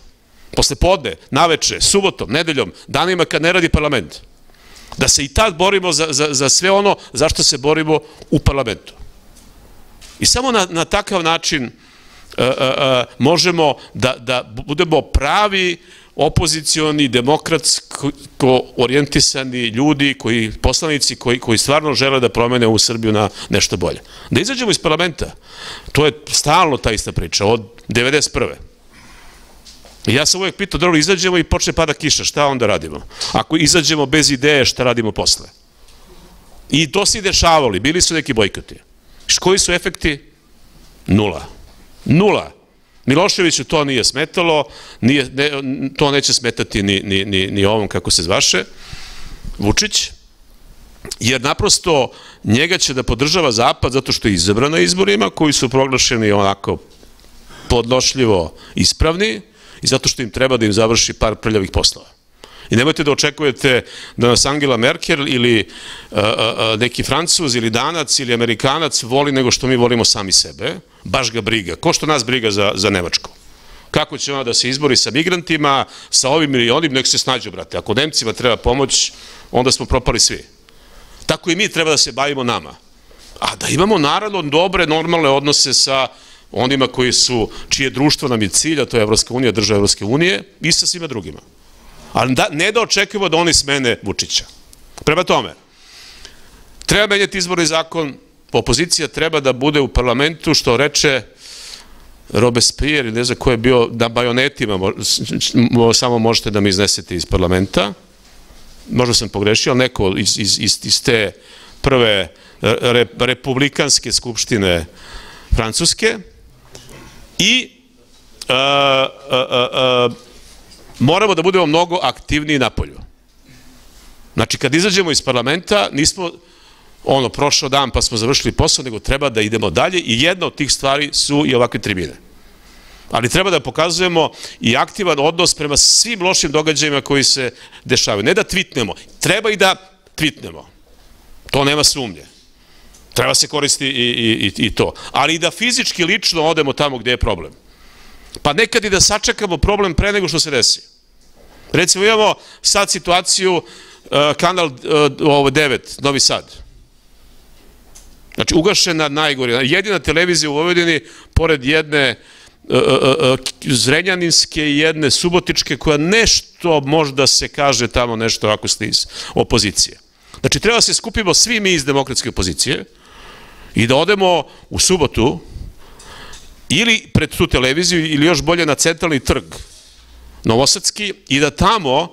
Posle podne, naveče, subotom, nedeljom, danima kad ne radi parlament. Da se i tad borimo za, za, za sve ono zašto se borimo u parlamentu. I samo na, na takav način Uh, uh, uh, možemo da, da budemo pravi opozicioni, demokratsko orijentisani ljudi, koji, poslanici koji, koji stvarno žele da promene ovu Srbiju na nešto bolje. Da izađemo iz parlamenta, to je stalno ta ista priča, od devedeset prve. Ja sam uvijek pitao, dobro, izađemo i počne pada kiša, šta onda radimo? Ako izađemo bez ideje, šta radimo posle? I to se i dešavali, bili su neki bojkoti. Koji su efekti? Nula. Nula. Miloševiću to nije smetalo, nije, ne, to neće smetati ni, ni, ni, ni ovom kako se zvaše, Vučić, jer naprosto njega će da podržava Zapad zato što je izabran na izborima koji su proglašeni onako podnošljivo ispravni i zato što im treba da im završi par prljavih poslova. I nemojte da očekujete da nas Angela Merkel ili a, a, neki Francuz ili Danac ili Amerikanac voli nego što mi volimo sami sebe. Baš ga briga. Ko što nas briga za, za Nemačku? Kako će ona da se izbori sa migrantima, sa ovim ili onim, nek se snađu, brate. Ako Nemcima treba pomoć, onda smo propali svi. Tako i mi treba da se bavimo nama. A da imamo naravno dobre, normalne odnose sa onima koji su, čije društvo nam je cilj, a to je Evropska unija, država Evropske unije, i sa svima drugima. Ali ne da očekujemo da oni smene Vučića. Prema tome, treba menjati izborni zakon, opozicija treba da bude u parlamentu, što reče Robespierre ili ne znam ko je bio, da bajonetima samo možete da mi iznesete iz parlamenta. Možda sam pogrešio, ali neko iz te prve republikanske skupštine Francuske. I moramo da budemo mnogo aktivniji napolju. Znači, kad izađemo iz parlamenta, nismo ono, prošao dan pa smo završili posao, nego treba da idemo dalje i jedna od tih stvari su i ovakve tribine. Ali treba da pokazujemo i aktivan odnos prema svim lošim događajima koji se dešavaju. Ne da tvitnemo, treba i da tvitnemo. To nema sumnje. Treba se koristiti i to. Ali i da fizički lično odemo tamo gdje je problem. Pa nekad i da sačekamo problem pre nego što se desi. Recimo imamo sad situaciju Kanal devet, Novi Sad. Znači, ugašena najgori. Jedina televizija u Vojvodini, pored jedne zrenjaninske i jedne subotičke, koja nešto možda se kaže tamo nešto ovako iz opozicije. Znači, treba se skupimo svi mi iz demokratske opozicije i da odemo u subotu ili pred tu televiziju ili još bolje na centralni trg novosadski i da tamo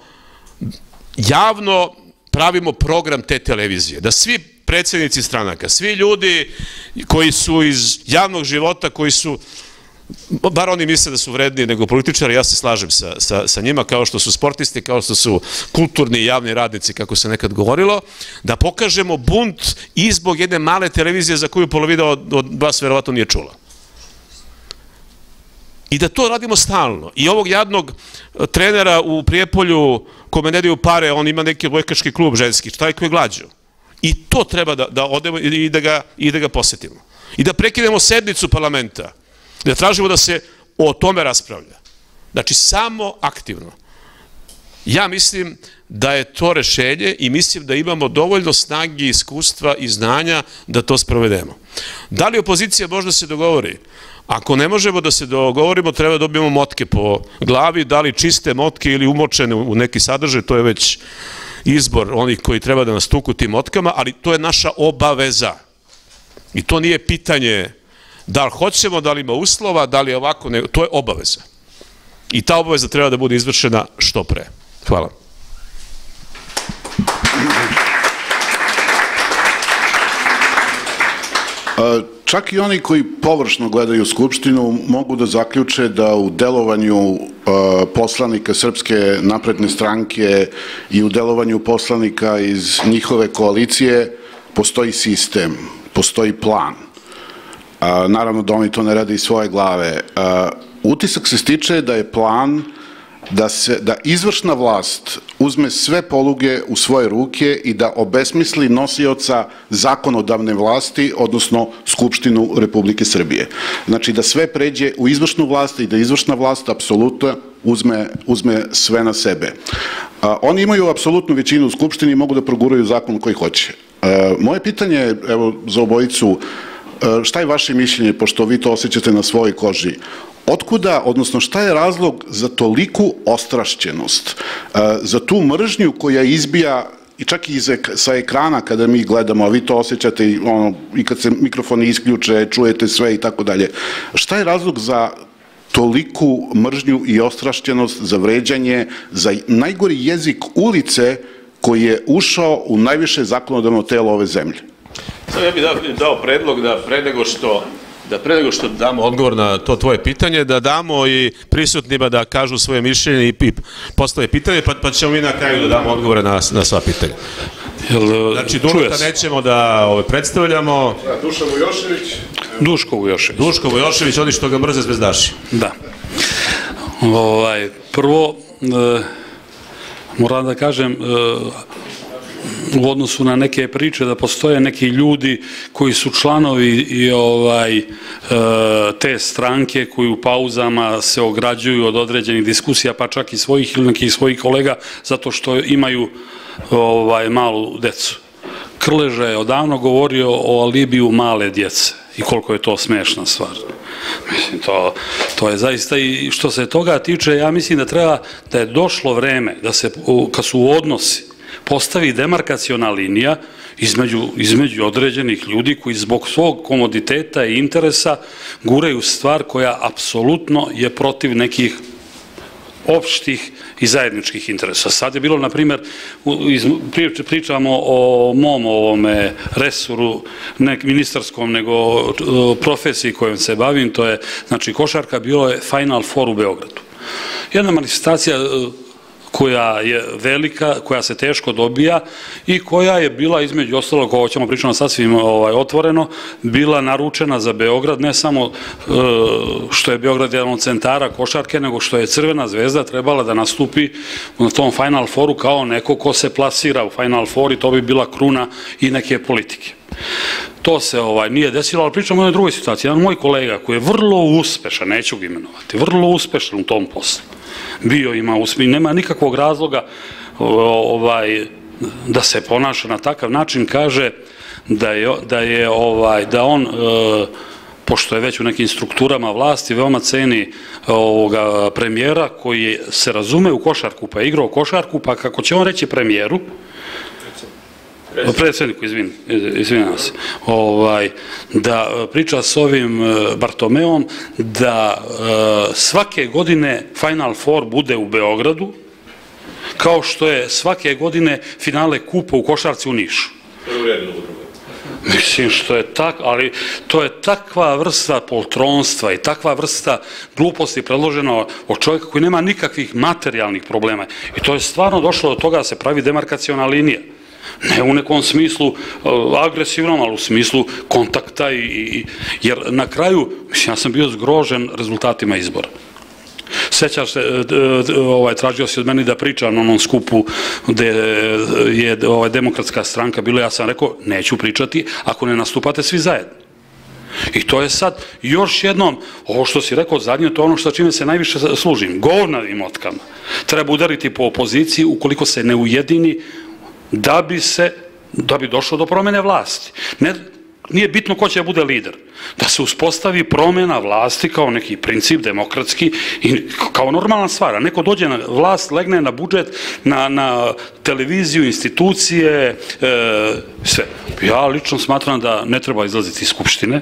javno pravimo program te televizije. Da svi predsjednici stranaka, svi ljudi koji su iz javnog života, koji su, bar oni misle da su vredniji nego političari, ja se slažem sa, sa, sa njima, kao što su sportisti, kao što su kulturni i javni radnici, kako se nekad govorilo, da pokažemo bunt i zbog jedne male televizije za koju polovina od, od vas verovatno nije čula. I da to radimo stalno. I ovog jadnog trenera u Prijepolju, kome ne daju pare, on ima neki bojkaški klub ženski, taj koji glađu. I to treba da odemo i da ga posetimo. I da prekinemo sednicu parlamenta. Da tražimo da se o tome raspravlja. Znači, samo aktivno. Ja mislim da je to rešenje i mislim da imamo dovoljno snage, iskustva i znanja da to sprovedemo. Da li opozicija možda se dogovori? Ako ne možemo da se dogovorimo, treba da dobijemo motke po glavi, da li čiste motke ili umočene u neki sadržaj, to je već izbor onih koji treba da nas tuku tim otkama, ali to je naša obaveza. I to nije pitanje da li hoćemo, da li ima uslova, da li je ovako, nego to je obaveza. I ta obaveza treba da bude izvršena što pre. Hvala. Čak i oni koji površno gledaju Skupštinu mogu da zaključe da u delovanju poslanika Srpske napredne stranke i u delovanju poslanika iz njihove koalicije postoji sistem, postoji plan. Naravno da oni to ne rade iz svoje glave. Utisak se stiče da je plan da izvršna vlast uzme sve poluge u svoje ruke i da obesmisli nosioca zakonodavne vlasti, odnosno Skupštinu Republike Srbije. Znači da sve pređe u izvršnu vlast i da izvršna vlast apsolutno uzme sve na sebe. Oni imaju apsolutnu većinu u Skupštini i mogu da proguraju zakon koji hoće. Moje pitanje je, evo, za obojicu, šta je vaše mišljenje, pošto vi to osjećate na svojoj koži? Otkuda, odnosno šta je razlog za toliku ostrašćenost, za tu mržnju koja izbija i čak i sa ekrana kada mi gledamo, a vi to osjećate i kad se mikrofoni isključe, čujete sve i tako dalje. Šta je razlog za toliku mržnju i ostrašćenost, za vređanje, za najgori jezik ulice koji je ušao u najviše zakonodavno telo ove zemlje? Ja bih dao predlog da pre nego što da pre nego što damo odgovor na to tvoje pitanje, da damo i prisutnima da kažu svoje mišljenje i postave pitanje, pa ćemo mi na kraju da damo odgovore na sva pitanja. Znači, Duška nećemo da predstavljamo. Duško Vujošević. Duško Vujošević. Duško Vujošević, oni što ga mrze zvezdaši. Da. Prvo, moram da kažem, u odnosu na neke priče da postoje neki ljudi koji su članovi te stranke koji u pauzama se ograđuju od određenih diskusija, pa čak i svojih ili nekih svojih kolega, zato što imaju malu decu. Krleža je odavno govorio o alibiju male djece i koliko je to smešna stvar. Mislim, to je zaista, i što se toga tiče, ja mislim da treba, da je došlo vreme da se, kad su odnosi postavi demarkaciona linija između određenih ljudi koji zbog svog komoditeta i interesa guraju stvar koja apsolutno je protiv nekih opštih i zajedničkih interesa. Sad je bilo, na primjer, pričamo o mom ovome resuru, ne ministarskom, nego profesiji kojom se bavim, to je, znači, košarka, bilo je Final Four u Beogradu. Jedna manifestacija koja je velika, koja se teško dobija i koja je bila, između ostalog, ovo ćemo pričati sasvim otvoreno, bila naručena za Beograd, ne samo što je Beograd jedan od centara košarke, nego što je Crvena zvezda trebala da nastupi na tom Final Fouru kao neko ko se plasira u Final Four i to bi bila kruna i neke politike. To se nije desilo, ali pričamo o jednoj drugoj situaciji. Jedan moj kolega koji je vrlo uspešan, neću ga imenovati, vrlo uspešan u tom poslu, bio ima uspešan, nema nikakvog razloga da se ponaša na takav način, kaže da on, pošto je već u nekim strukturama vlasti, veoma ceni premijera koji se razume u košarku, pa je igrao košarku, pa kako će on reći premijeru, predsjedniku, izvinjam se, da priča s ovim Bartomeom da svake godine Final Four bude u Beogradu, kao što je svake godine finale kupa u košarci u Nišu. Mislim što je tako, ali to je takva vrsta poltronstva i takva vrsta gluposti predložena od čovjeka koji nema nikakvih materijalnih problema. I to je stvarno došlo do toga da se pravi demarkaciona linija. Ne u nekom smislu agresivnom, ali u smislu kontakta, jer na kraju, mislim, ja sam bio zgrožen rezultatima izbora. Sećaš se, tražio si od meni da pričam na onom skupu gde je Demokratska stranka bila, ja sam rekao, neću pričati ako ne nastupate svi zajedno. I to je sad još jednom, ovo što si rekao zadnje, to je ono što čime se najviše služim, govnavim motkama. Treba udariti po opoziciji ukoliko se ne ujedini da bi se, da bi došlo do promjene vlasti. Nije bitno ko će da bude lider. Da se uspostavi promjena vlasti kao neki princip demokratski i kao normalna stvar. Neko dođe na vlast, legne na budžet, na televiziju, institucije, sve. Ja lično smatram da ne treba izlaziti iz Skupštine,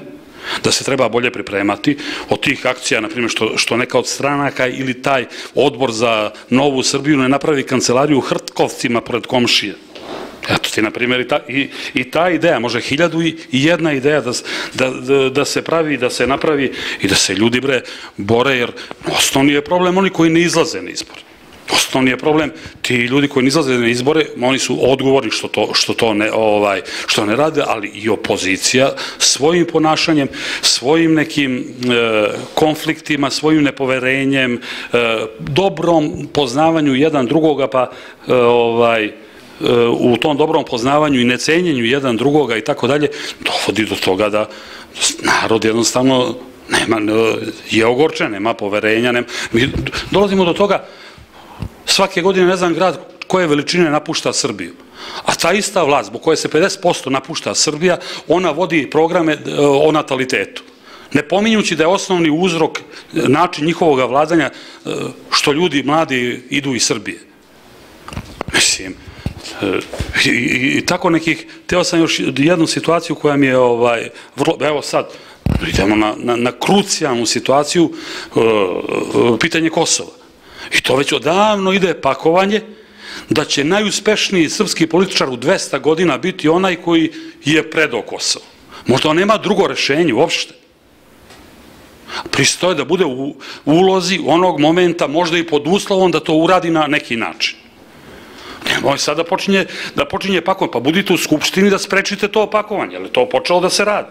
da se treba bolje pripremati od tih akcija, na primjer, što neka od stranaka ili taj odbor za Novu Srbiju ne napravi kancelariju u Hrtkovcima pored komšije. Eto ti, na primjer, i ta ideja, može hiljadu i jedna ideja da se pravi, da se napravi i da se ljudi bre bore, jer osnovni je problem oni koji ne izlaze na izbor. Osnovni je problem, ti ljudi koji ne izlaze na izbore, oni su odgovorni što ne rade, ali i opozicija svojim ponašanjem, svojim nekim konfliktima, svojim nepoverenjem, dobrom poznavanju jedan drugoga, pa u tom dobrom poznavanju i necenjenju jedan drugoga i tako dalje, dovodi do toga da narod jednostavno je ogorčen, nema poverenja. Mi dolazimo do toga, svake godine ne znam grad koje veličine napušta Srbiju. A ta ista vlast, zbog koje se pedeset posto napušta Srbija, ona vodi programe o natalitetu. Ne pominjući da je osnovni uzrok, način njihovog vladanja, što ljudi mladi idu iz Srbije. Mislim, i tako nekih, teo sam još jednu situaciju koja mi je, evo sad, idemo na krucijalnu situaciju, pitanje Kosova. I to već odavno ide pakovanje da će najuspešniji srpski političar u dvesta godina biti onaj koji je predao Kosovo. Možda on nema drugo rešenje uopšte. Pristoje da bude u ulozi onog momenta, možda i pod uslovom da to uradi na neki način. Nemoj sad da počinje, da počinje pakovanje, pa budite u Skupštini da sprečite to pakovanje, jer je to počelo da se radi.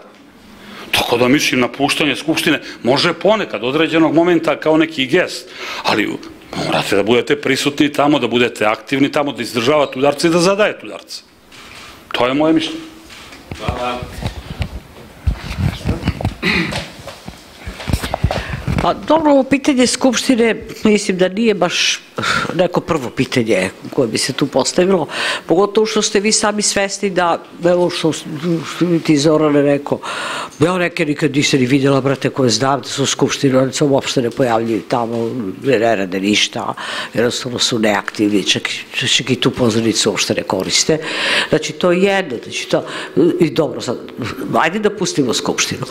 Tako da mislim, napuštanje Skupštine može ponekad određenog momenta kao neki gest, ali morate da budete prisutni tamo, da budete aktivni tamo, da izdržavate udarce i da zadajete udarce. To je moje mišljenje. Hvala. Pa dobro, ovo pitanje Skupštine, mislim da nije baš neko prvo pitanje koje bi se tu postavilo, pogotovo što ste vi sami svesni da, evo što ti Zorane rekao, ja neke nikad nisam ni vidjela, brate, koje znam da su Skupštine, oni se uopšte ne pojavljaju tamo, ne rade ništa, jednostavno su neaktivni, čak i tu pozornicu uopšte ne koriste. Znači, to je jedno, znači to, i dobro sad, ajde da pustimo Skupštinu.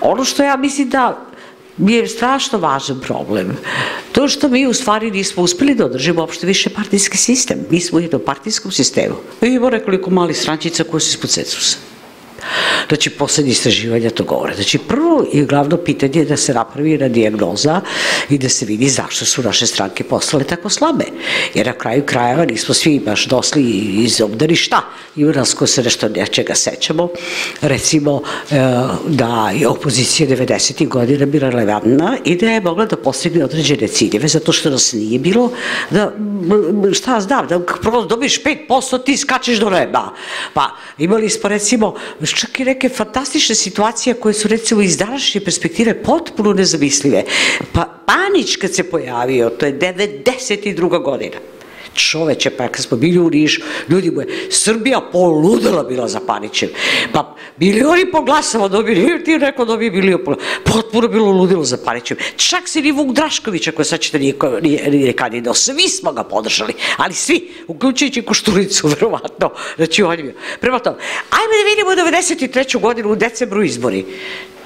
Ono što ja mislim da mi je strašno važan problem. To što mi u stvari nismo uspjeli da održimo uopšte više partijski sistem. Mi smo u jednopartijskom sistemu. Imamo nekoliko malih strančica koje su ispod cenzusa. Znači, poslednje istraživanja to govore. Znači, prvo i glavno pitanje je da se napravi jedna dijagnoza i da se vidi zašto su naše stranke postale tako slabe. Jer na kraju krajeva nismo svi baš dosli iz obdani šta. I u nas ko se nešto nečega sećamo, recimo da je opozicija devedesetih godina bila relevantna i da je mogla da postigne određene ciljeve, zato što nas nije bilo da, šta znam, da prvo dobiješ pet posto, ti skačeš do neba. Pa, imali smo recimo čak i neke fantastične situacije koje su recimo iz današnje perspektive potpuno nezamislive. Pa Panić kad se pojavio, to je devedeset druga godina. Čoveče, pa kad smo bili u Nišu, ljudi moje, Srbija poludela bila za Panićem. Pa milioni po glasama dobili, ti rekao da bi bili potpuno bilo ludilo za Panićem. Čak se ni Vuk Draškovića, koje sad ćete nije kandidat, svi smo ga podržali, ali svi, uključujući Košturicu, verovatno. Znači, on je bio. Prema tome, ajme da vidimo devedeset treću godinu u decembru izbori.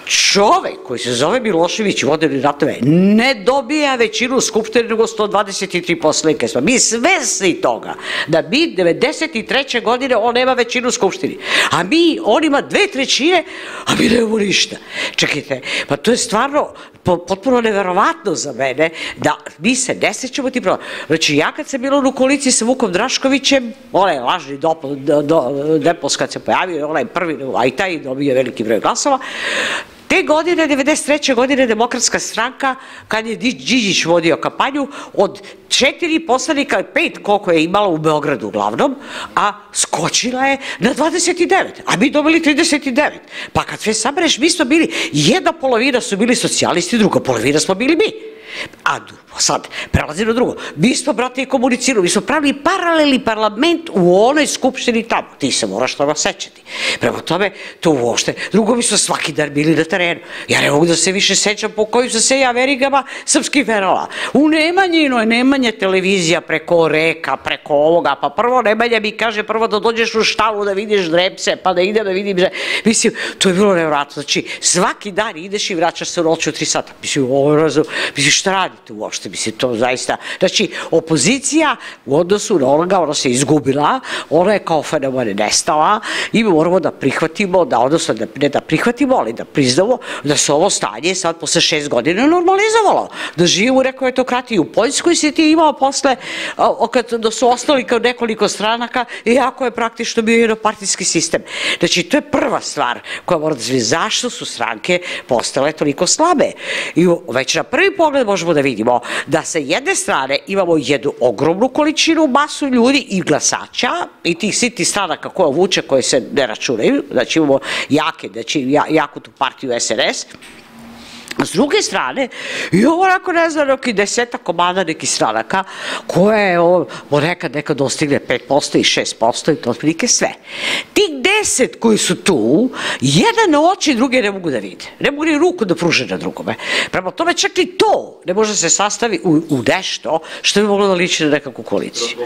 Čovek koji se zove Milošević, vodeni ratove, ne dobija većinu skupštine nego sto dvadeset tri poslanika. Mi svesni toga da mi devedeset treće godine on nema većinu skupštini, a mi, on ima dve trećine, a mi nemamo ništa. Čekajte, pa to je stvarno potpuno neverovatno za mene da mi se ne sjećamo ti problem. Znači, ja kad sam bila u koaliciji sa Vukom Draškovićem, onaj lažni Depos kad se pojavio, onaj prvi, a i taj dobio veliki broj glasova. Te godine, devedeset treće godine, Demokratska stranka, kad je Đinđić vodio kampanju, od četiri poslanika, pet koliko je imala u Beogradu uglavnom, a skočila je na dvadeset devet, a mi dobili trideset devet. Pa kad sve sabereš, mi smo bili, jedna polovina su bili socijalisti, druga polovina smo bili mi. A sad, prelazi na drugo, mi smo, brate, i komunicirali, mi smo pravili paralelni parlament u onoj skupštini tamo, ti se moraš toga sećati. Prema tome, to uopšte, drugo mi smo svaki dan bili na terenu, ja ne mogu da se više sećam po kojim sam se ja verigama srpskih verala. U Nemanjino je Nemanja televizija preko reka, preko ovoga, pa prvo Nemanja mi kaže prvo da dođeš u štalu da vidiš drepce, pa da idem da vidim, mislim, to je bilo nevratno, znači, svaki dan ideš i vraćaš se u noću u tri sata, mislim, šta radite uopšte, mislim, to zaista... Znači, opozicija u odnosu na onoga, ona se izgubila, ona je kao fenomen nestala i mi moramo da prihvatimo, da odnosno ne da prihvatimo, ali da priznamo da se ovo stanje sad posle šest godina normalizovalo. Da živimo u nekoj etokratiji. U Poljskoj si ti imao posle, da su ostali kao nekoliko stranaka, iako je praktično bio jednopartijski sistem. Znači, to je prva stvar koja mora da se vidi zašto su stranke postale toliko slabe. I već na prvi pogled možemo da vidimo da sa jedne strane imamo jednu ogromnu količinu masu ljudi i glasača i tih sitnih stranaka koja vuče, koje se ne računaju, znači imamo jake, znači jaku tu partiju S R S. S druge strane, i ovo onako ne znam, neki deseta komada nekih stranaka koje nekad nekad dostigne pet posto i šest posto i to otprilike sve. Tih deset koji su tu, jedan na oči druge ne mogu da vide. Ne mogu ni ruku da pruže na drugome. Prema tome čak i to ne može se sastavi u nešto što bi moglo da liči na nekakvu koaliciju.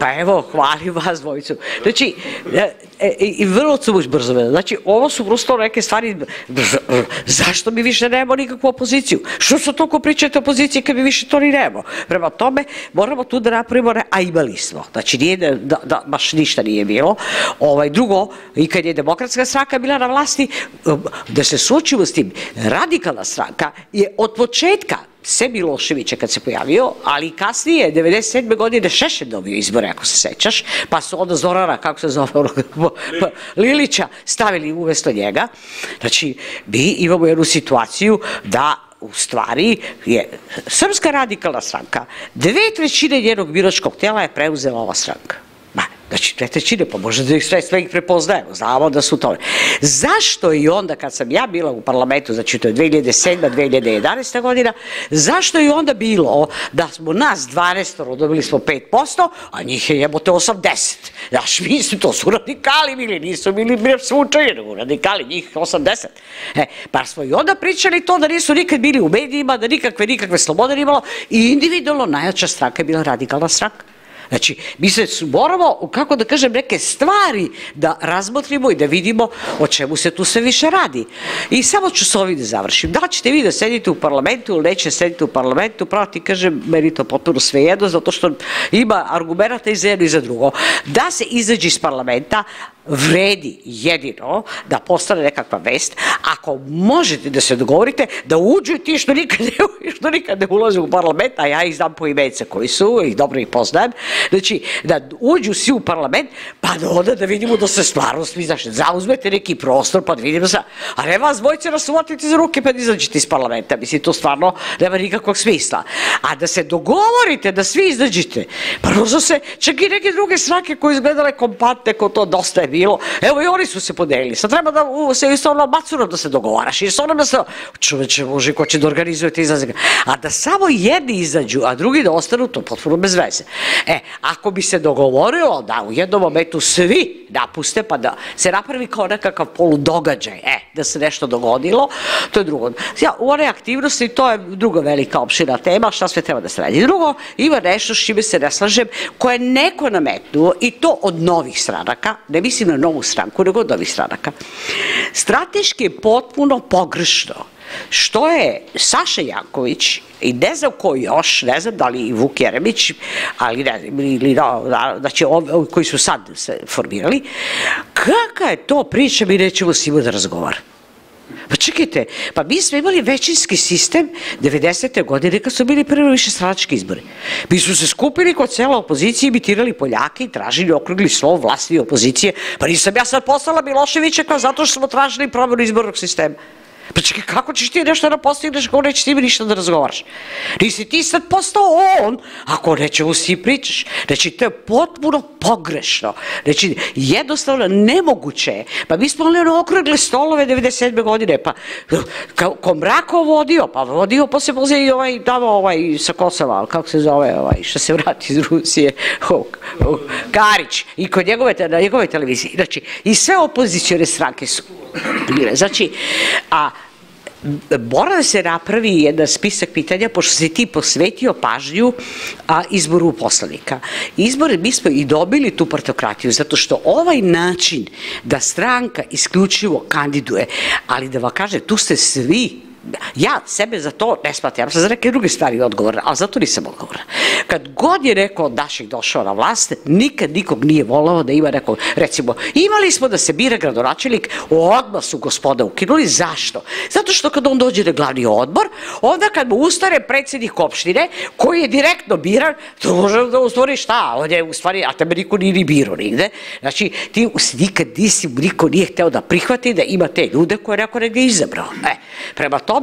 Pa evo, hvalim vas dvojicu. Znači, i vrlo ću moći brzo mene. Znači, ovo su prosto neke stvari, zašto mi više nemamo nikakvu opoziciju? Što su toliko pričate o opoziciji kad mi više to ni nemamo? Prema tome, moramo tu da napravimo, a imali smo. Znači, nije, baš ništa nije bilo. Drugo, i kad je Demokratska stranka bila na vlasti, da se suočimo s tim, Radikalna stranka je od početka se Miloševića kad se pojavio, ali kasnije, devedeset sedme godine Šešelj dobio izbore, ako se sećaš, pa su onda Zorana, kako se zove, Lilića, stavili umjesto njega. Znači, mi imamo jednu situaciju da u stvari je Srpska radikalna stranka, dve trećine njenog biračkog tela je preuzela ova stranka. Znači, dve trećine, pa možda ih sve, sve ih prepoznajemo, znamo da su tome. Zašto i onda, kad sam ja bila u parlamentu, znači to je dve hiljade sedme dve hiljade jedanaeste godina, zašto i onda bilo da smo nas dvanaestoro dobili smo pet posto, a njih je jebote osamdeset. Znaš, mislim, to su radikali bili, nisu bili svučaje, nego radikali, njih osamdeset. E, pa smo i onda pričali to da nisu nikad bili u medijima, da nikakve, nikakve slobode nimalo i individualno najjača stranka je bila radikalna stranka. Znači, mi se moramo, kako da kažem, neke stvari da razmotrimo i da vidimo o čemu se tu sve više radi. I samo ću se ovdje završiti. Da li ćete vi da sedite u parlamentu ili neće sedite u parlamentu, pravo ti kažem, meni to potpuno svejedno, zato što ima argumenta i za jedno i za drugo. Da se izađe iz parlamenta, vredi jedino da postane nekakva vest, ako možete da se dogovorite da uđu ti što nikad ne ulaze u parlament, a ja ih znam po imence koji su, ih dobro ih poznajem, znači da uđu svi u parlament, pa onda da vidimo da se stvarno svi zašto, zauzmete neki prostor pa da vidimo se, a ne vas dvojice nas uvatite za ruke pa da izađete iz parlamenta, mislim to stvarno nema nikakvog smisla. A da se dogovorite da svi izađete, pa rozo se čak i neke druge stranke koje izgledale kompatne ko to dosta je bilo, evo i oni su se podelili, sad treba da se i s onom macurom da se dogovaraš i s onom da se, čoveče može ko će da organizujete izlazak, a da samo jedni izađu, a drugi da ostanu, to potpuno bez veze. E, ako bi se dogovorilo da u jednom momentu svi napuste pa da se napravi kao nekakav poludogađaj, e, da se nešto dogodilo, to je drugo. U one aktivnosti, to je druga velika opširna tema, šta sve treba da se radi. Drugo, ima nešto s čime se ne slažem, koje je neko nametnuo i to od novih stranaka, ne mislim na novu stranku, nego od novih stranaka. Strateški je potpuno pogrešno što je Saša Janković i ne znam ko još, ne znam da li i Vuk Jeremić, ali ne znam, ili znači ovi koji su sad se formirali, kakva je to priča, mi nećemo s njima da razgovaramo. Pa čekajte, pa mi smo imali većinski sistem devedesete godine kad su bili prvi više stranački izbori. Mi smo se skupili kod cela opozicije, imitirali Poljake i tražili okrugli stol vlasti i opozicije. Pa nisam ja sad poslala Miloševića kao zato što smo tražili promjenu izbornog sistema. Pa čekaj, kako ćeš ti nešto da postigneš ako nećeš s njima ništa da razgovaraš? Nisi ti sad postao on ako o nečemu si pričaš. Znači, to je potpuno pogrešno. Znači, jednostavno nemoguće je. Pa mi smo imali ono okrugle stolove devedeset sedme godine, pa ko Mrako vodio, pa vodio posle poslije i ovaj tamo ovaj sa Kosova, kako se zove ovaj, što se vrati iz Rusije, Karić, i kod njegove televizije. Znači, i sve opozicione stranke su bile. Znači, a mora da se napravi jedan spisak pitanja, pošto si ti posvetio pažnju izboru poslanika. Izbore mi smo i dobili tu partokratiju, zato što ovaj način da stranka isključivo kandiduje, ali da vam kažem, tu ste svi, ja sebe za to ne smatram, ja sam za neke druge stvari odgovorna, ali za to nisam odgovorna. Kad god je neko od naših došao na vlast, nikad nikog nije volao da ima nekog, recimo, imali smo da se bira gradonačelnik, odmah su gospoda ukinuli, zašto? Zato što kad on dođe na glavni odbor, onda kad mu ustane predsjednik opštine, koji je direktno biran, to može da ustvori šta, on je u stvari, a tebe niko nije ni birao nigde, znači, ti nikad nisi, niko nije hteo da prihvati da ima te ljude koje neko negdje izabrao. Prema to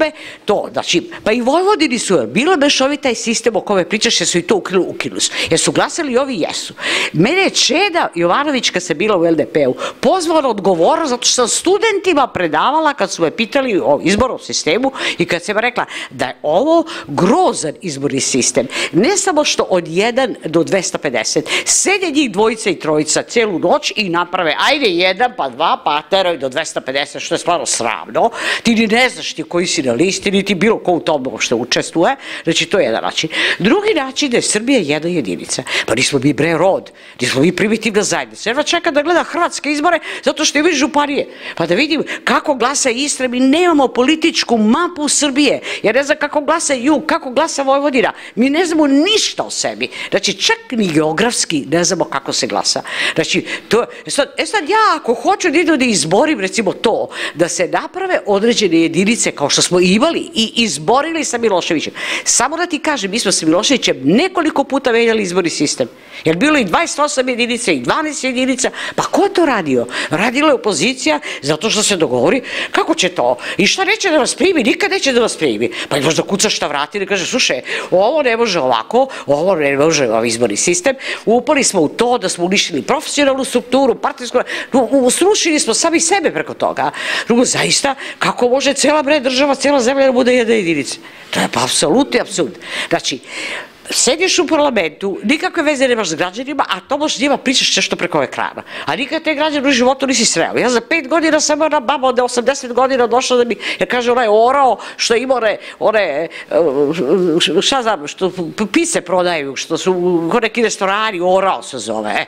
to, znači, pa i Vojvodini su, bilo mešovi taj sistem o kome pričaš, jer su i to ukinuli su. Jer su glasali i ovi jesu. Mene je Čeda Jovanović, kad sam bila u L D P-u, pozvao na odgovornost, zato što sam studentima predavala kad su me pitali o izbornom sistemu i kad sam rekla da je ovo grozan izborni sistem. Ne samo što od jedan do dvesta pedeset, sede njih dvojica i trojica celu noć i naprave, ajde jedan pa dva pa teraj do dvesta pedeset, što je stvarno sramno. Ti ni ne znaš ti koji si na listi, niti bilo ko u tom uopšte učestvuje, znači to je jedan način. Drugi način da je Srbija jedna jedinica. Pa nismo mi bre rod, nismo mi primitivna zajednica. Jedva čeka da gleda hrvatske izbore zato što imaju županije. Pa da vidim kako glasa Istra, mi nemamo političku mapu Srbije. Ja ne znam kako glasa Jug, kako glasa Vojvodina. Mi ne znamo ništa o sebi. Znači čak ni geografski ne znamo kako se glasa. Znači, e sad ja ako hoću da idem da izborim recimo to, da se naprave određene jedinice kao što smo imali i izborili sa Miloševićem. Samo da ti kažem, mi smo sa Miloševićem nekoliko puta menjali izborni sistem. Jer bilo i dvadeset osam jedinica i dvanaest jedinica. Pa ko je to radio? Radila je opozicija zato što se dogovori kako će to i šta neće da vas primi, nikad neće da vas primi. Pa možda kucaš na vrati i kaže, slušaj, ovo ne može ovako, ovo ne može ovaj izborni sistem. Upali smo u to da smo uništili profesionalnu strukturu, partijsku, srušili smo sami sebe preko toga. Drugo, zaista, kako može cela bre država, cela zemlja da bude jedna jedinica? To je pa apsolutni apsurd. Znači, sediš u parlamentu, nikakve veze nemaš s građanima, a to možeš njima pričaš nešto preko ekrana. A nikad te građane u životu nisi sreo. Ja za pet godina sam ona baba od osamdeset godina došla da mi, jer kaže, ona je orao što je imao one, šta znam, što pise prodaju, što su neki restorani, orao se zove.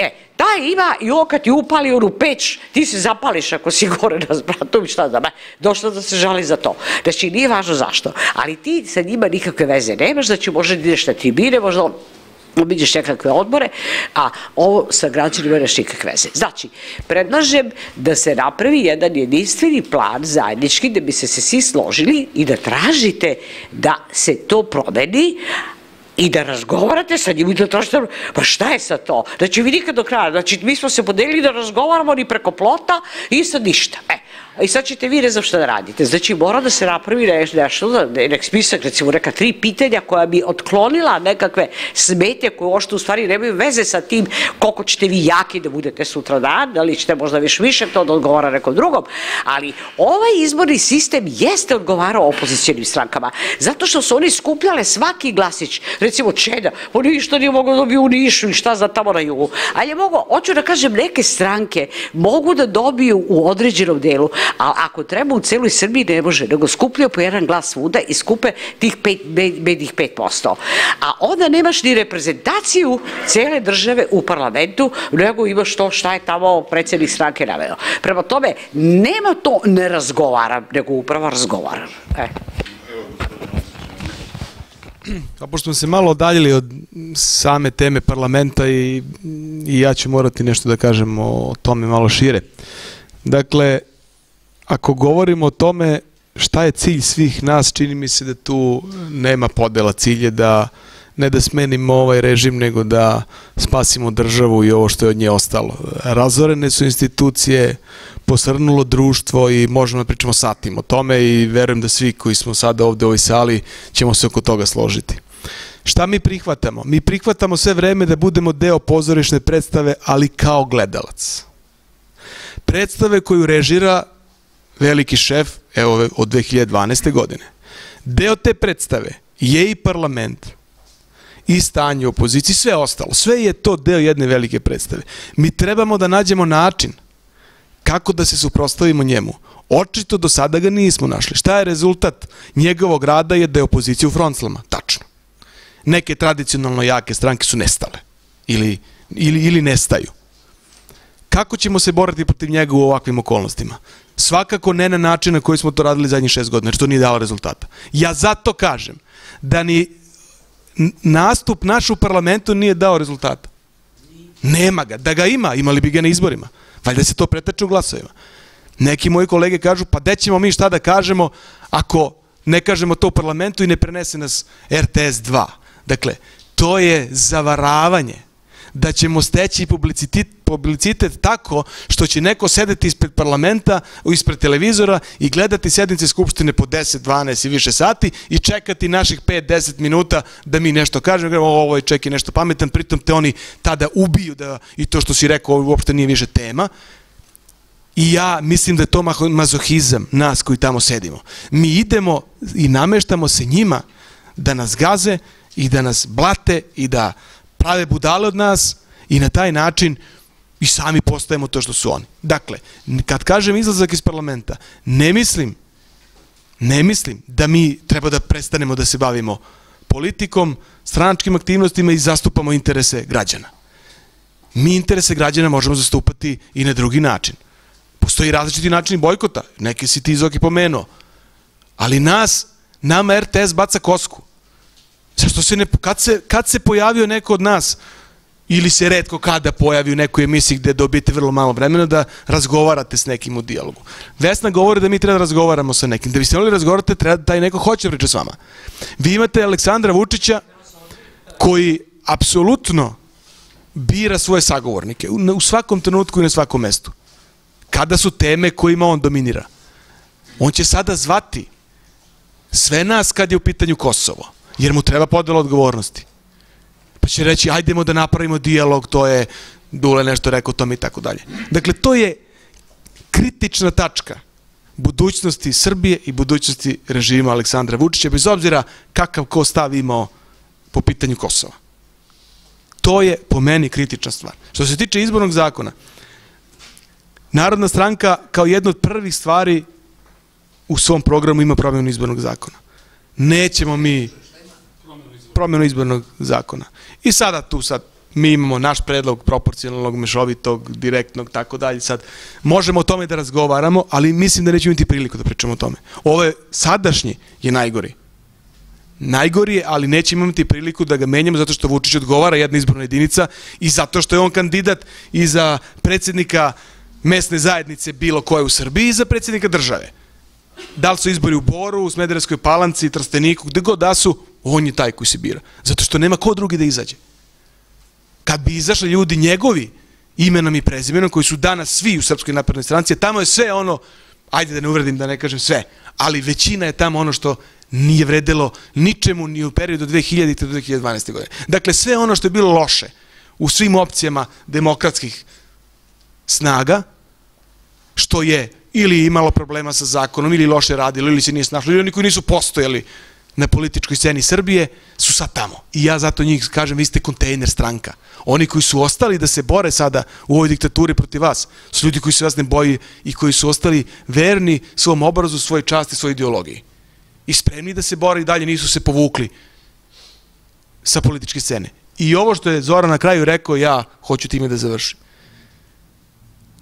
E, taj ima i ovo kad ti upali onu peć, ti se zapališ ako si gore na zbratom i šta znam, došla da se žali za to. Znači, nije važno zašto, ali ti sa njima nikakve veze nemaš, znači možda ideš na tribine, možda on obiđeš nekakve odbore, a ovo sa građanima nemaš nikakve veze. Znači, predlažem da se napravi jedan jedinstveni plan zajednički da bi se svi složili i da tražite da se to promeni, i da razgovarate sa njim i da tražite, pa šta je sad to? Znači, vi nikad do kraja, znači, mi smo se podelili da razgovaramo ni preko plota i sad ništa. I sad ćete vi ne znam šta da radite. Znači, mora da se napravi nešto, nek spisak, recimo, neka tri pitanja koja bi otklonila nekakve smetje koje ošte u stvari nemaju veze sa tim koliko ćete vi jaki da budete sutradan, ali ćete možda više više to da odgovara nekom drugom, ali ovaj izborni sistem jeste odgovarao opozicijenim strankama, zato što su oni skupljale svaki glasić, recimo Čeda, on ništa nije mogao dobiju u Nišu i šta zna tamo na jugu, ali je mogo, hoću da kažem, neke stranke mogu da dobiju u određenom delu, a ako treba u celoj Srbiji ne može, nego skupljaju po jedan glas svuda i skupe tih pet posto. A onda nemaš ni reprezentaciju cele države u parlamentu, nego imaš to šta je tamo predsjednik stranke naveo. Prema tome, nema to ne razgovaram, nego upravo razgovaram. A pošto smo se malo odaljili od same teme parlamenta i ja ću morati nešto da kažem o tome malo šire. Dakle, ako govorimo o tome šta je cilj svih nas, čini mi se da tu nema podela. Cilj je da ne da smenimo ovaj režim, nego da spasimo državu i ovo što je od nje ostalo. Razorene su institucije, posrnulo društvo i možemo da pričamo satima o tome i verujem da svi koji smo sada ovde u ovoj sali ćemo se oko toga složiti. Šta mi prihvatamo? Mi prihvatamo sve vreme da budemo deo pozorišne predstave, ali kao gledalac. Predstave koju režira veliki šef, evo, od dve hiljade dvanaeste. godine. Deo te predstave je i parlament, i stanje opoziciji, sve ostalo. Sve je to deo jedne velike predstave. Mi trebamo da nađemo način kako da se suprotstavimo njemu. Očito do sada ga nismo našli. Šta je rezultat njegovog rada je da je opozicija u fronclama. Tačno. Neke tradicionalno jake stranke su nestale. Ili, ili, ili nestaju. Kako ćemo se borati protiv njega u ovakvim okolnostima? Svakako ne na način na koji smo to radili zadnjih šest godina, jer to nije dalo rezultata. Ja zato kažem da ni nastup naš u parlamentu nije dao rezultata. Nema ga. Da ga ima, imali bi ga na izborima. Valjda se to pretače u glasovima. Neki moji kolege kažu, pa gde ćemo mi šta da kažemo ako ne kažemo to u parlamentu i ne prenese nas R T S dva. Dakle, to je zavaravanje da ćemo steći publicitet tako što će neko sedeti ispred parlamenta, ispred televizora i gledati sednice Skupštine po deset, dvanaest i više sati i čekati naših pet do deset minuta da mi nešto kažemo, ovo je čeki nešto pametan, pritom te oni tada ubiju i to što si rekao uopšte nije više tema. I ja mislim da je to mazohizam nas koji tamo sedimo. Mi idemo i nameštamo se njima da nas gaze i da nas blate i da prave budale od nas i na taj način i sami postajemo to što su oni. Dakle, kad kažem izlazak iz parlamenta, ne mislim, ne mislim da mi treba da prestanemo da se bavimo politikom, stranačkim aktivnostima i zastupamo interese građana. Mi interese građana možemo zastupati i na drugi način. Postoji različiti načini bojkota, neke si ti Zoki pomenuo, ali nas, nama R T S baca kosku. Zašto se ne, kad se pojavio neko od nas, ili se redko kada pojavi u nekoj emisiji gde dobijete vrlo malo vremena da razgovarate s nekim u dijalogu. Vesna govori da mi treba da razgovaramo sa nekim. Da biste mogli razgovarate, treba da taj neko hoće da priča s vama. Vi imate Aleksandra Vučića koji apsolutno bira svoje sagovornike u svakom trenutku i na svakom mestu. Kada su teme kojima on dominira. On će sada zvati sve nas kad je u pitanju Kosovo, jer mu treba podela odgovornosti. Pa će reći, ajdemo da napravimo dijalog, to je, Dule nešto rekao o tome i tako dalje. Dakle, to je kritična tačka budućnosti Srbije i budućnosti režima Aleksandra Vučića, bez obzira kakav ko stav imao po pitanju Kosova. To je, po meni, kritična stvar. Što se tiče izbornog zakona, Narodna stranka kao jedna od prvih stvari u svom programu ima promjenu izbornog zakona. Nećemo mi promjenu izbornog zakona. I sada tu sad mi imamo naš predlog proporcionalnog, mešovitog, direktnog, tako dalje. Sad možemo o tome da razgovaramo, ali mislim da nećemo imati priliku da pričamo o tome. Ovo je sadašnji je najgori. Najgori je, ali nećemo imati priliku da ga menjamo zato što Vučić odgovara jedna izborna jedinica i zato što je on kandidat i za predsjednika mesne zajednice bilo koje u Srbiji i za predsjednika države. Da li su izbori u Boru, u Smederevskoj Palanci, Trsteniku, gde god da su, on je taj koji se bira. Zato što nema ko drugi da izađe. Kad bi izašli ljudi njegovi imenom i prezimenom, koji su danas svi u Srpskoj naprednoj stranci, tamo je sve ono, ajde da ne uvredim, da ne kažem sve, ali većina je tamo ono što nije vredelo ničemu ni u periodu dve hiljadite do dve hiljade dvanaeste. godine. Dakle, sve ono što je bilo loše u svim opcijama demokratskih snaga, što je ili imalo problema sa zakonom, ili loše radilo, ili se nije snašlo, ili oni koji nisu postojali na političkoj sceni Srbije, su sad tamo. I ja zato njih kažem, vi ste kontejner stranka. Oni koji su ostali da se bore sada u ovoj diktaturi protiv vas, su ljudi koji se vas ne boji i koji su ostali verni svom obrazu, svoj časti, svoj ideologiji. I spremni da se bore i dalje, nisu se povukli sa političke scene. I ovo što je Zoran na kraju rekao, ja hoću time da završim.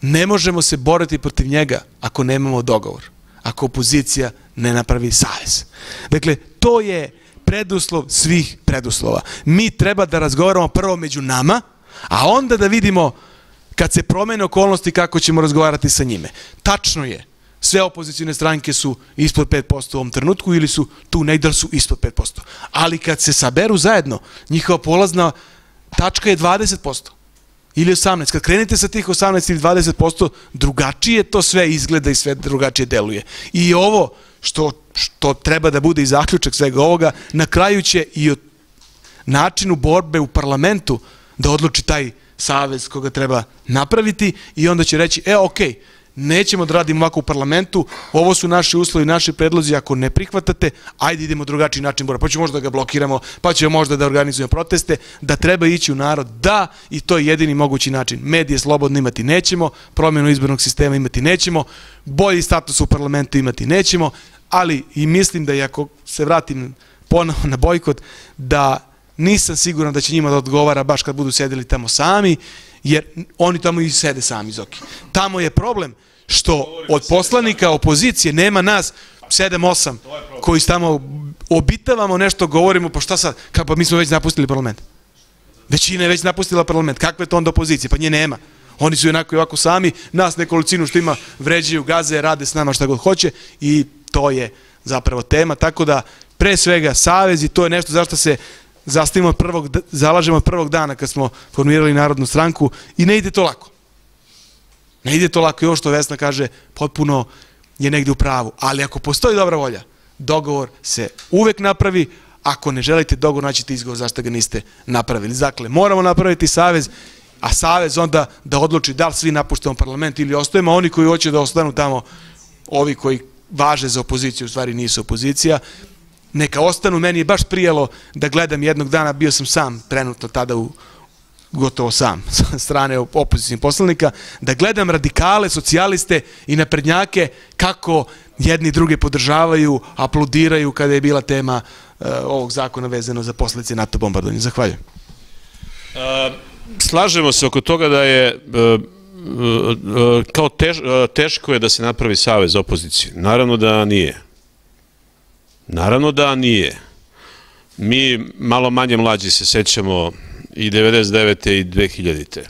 Ne možemo se boriti protiv njega ako nemamo dogovor, ako opozicija ne napravi savez. Dakle, to je preduslov svih preduslova. Mi treba da razgovaramo prvo među nama, a onda da vidimo kad se promene okolnosti kako ćemo razgovarati sa njime. Tačno je, sve opozicijne stranke su ispod pet posto u ovom trenutku ili su tu negdje su ispod pet posto. Ali kad se saberu zajedno, njihova polazna tačka je dvadeset posto. Ili osamnaest. Kad krenete sa tih osamnaest ili dvadeset posto, drugačije to sve izgleda i sve drugačije deluje. I ovo što treba da bude i zaključak svega ovoga, na kraju će i o načinu borbe u parlamentu da odluči taj savez koga treba napraviti i onda će reći, e, ok, nećemo da radimo ovako u parlamentu, ovo su naši uslovi, naše predlozi, ako ne prihvatate, ajde idemo drugačiji način borbe, pa ćemo možda da ga blokiramo, pa ćemo možda da organizujemo proteste, da treba ići u narod, da, i to je jedini mogući način. Medije slobodno imati nećemo, promjenu izbornog sistema imati nećemo, bolji status u parlamentu imati nećemo, ali i mislim da, ako se vratim ponovo na bojkot, da nisam siguran da će njima da odgovara baš kad budu sedeli tamo sami, jer oni tamo i sede sami, Zoki. Tamo je problem što od poslanika opozicije nema nas sedam osam koji tamo obitavamo nešto, govorimo, pa šta sad, pa mi smo već napustili parlament. Većina je već napustila parlament, kakve to onda opozicije, pa nje nema. Oni su onako i ovako sami, nas nekolicinu što ima vređaju, gaze, rade s nama šta god hoće i to je zapravo tema, tako da pre svega savez i to je nešto zašto se zalažemo od prvog dana kad smo formirali Narodnu stranku i ne ide to lako. Ne ide to lako i ovo što Vesna kaže potpuno je negdje u pravu. Ali ako postoji dobra volja, dogovor se uvek napravi. Ako ne želite dogovor, naćete izgovor zašto ga niste napravili. Dakle, moramo napraviti savez, a savez onda da odluči da li svi napuštamo parlament ili ostajemo, a oni koji hoće da ostanu tamo, ovi koji važe za opoziciju, u stvari nisu opozicija, neka ostanu. Meni je baš prijelo da gledam jednog dana, bio sam sam trenutno tada u gotovo sam, sa strane opozicijnih poslanika, da gledam radikale, socijaliste i naprednjake kako jedni druge podržavaju, aplodiraju kada je bila tema ovog zakona vezano za posledice NATO bombardovanja. Zahvaljujem. Slažemo se oko toga da je kao teško je da se napravi savez opozicije. Naravno da nije. Naravno da nije. Mi malo manje mlađi se sećamo i devedeset devete i dve hiljadite.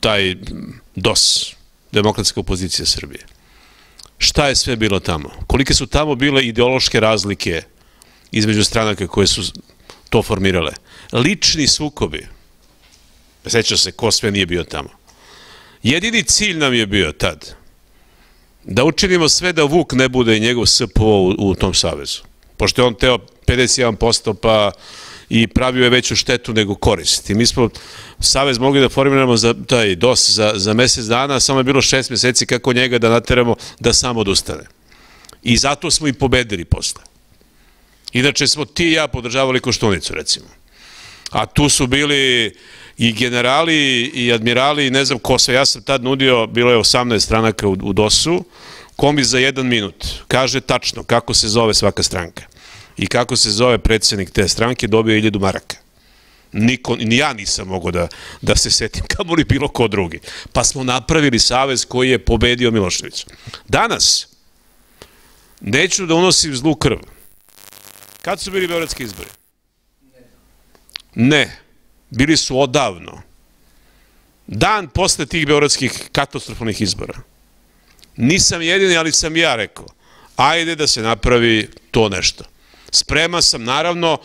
Taj DOS, Demokratska opozicija Srbije. Šta je sve bilo tamo? Kolike su tamo bile ideološke razlike između stranaka koje su to formirale? Lični sukobi. Sećam se ko sve nije bio tamo. Jedini cilj nam je bio tad da učinimo sve da Vuk ne bude i njegov S P O u tom savezu. Pošto je on teo pedeset jedan posto pa i pravio je veću štetu nego korist. I mi smo savez mogli da formiramo za taj DOS za mesec dana, samo je bilo šest meseci kako njega da nateramo da sam odustane. I zato smo i pobedili posle. Inače smo ti i ja podržavali Koštunicu, recimo. A tu su bili i generali i admirali i ne znam ko sve. Ja sam tad nudio, bilo je osamnaest stranaka u DOS-u, kombi za jedan minut. Kaže tačno kako se zove svaka stranka. I kako se zove predsjednik te stranke, dobio je hiljadu maraka. Ni ja nisam mogao da se setim, kamo li bilo ko drugi. Pa smo napravili savez koji je pobedio Miloševića. Danas, neću da unosim zlu krv. Kad su bili beogradski izbori? Ne. Bili su odavno. Dan posle tih beogradskih katastrofalnih izbora. Nisam jedini, ali sam ja rekao, ajde da se napravi to nešto. Spreman sam, naravno,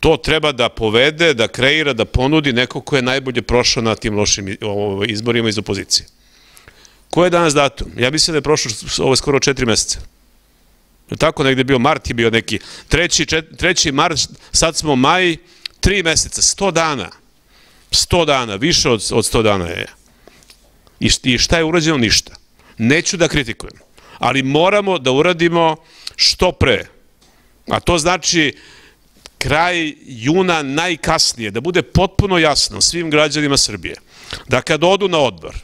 to treba da povede, da kreira, da ponudi neko ko je najbolje prošao na tim lošim izborima iz opozicije. Ko je danas datum? Ja mislim da je prošlo, ovo je skoro četiri mjeseca. Tako negdje je bio mart, je bio neki treći mart, sad smo maj, tri mjeseca, sto dana. Sto dana, više od sto dana je. I šta je urađeno? Ništa. Neću da kritikujem, ali moramo da uradimo što pre. A to znači kraj juna najkasnije, da bude potpuno jasno svim građanima Srbije, da kad odu na odbor,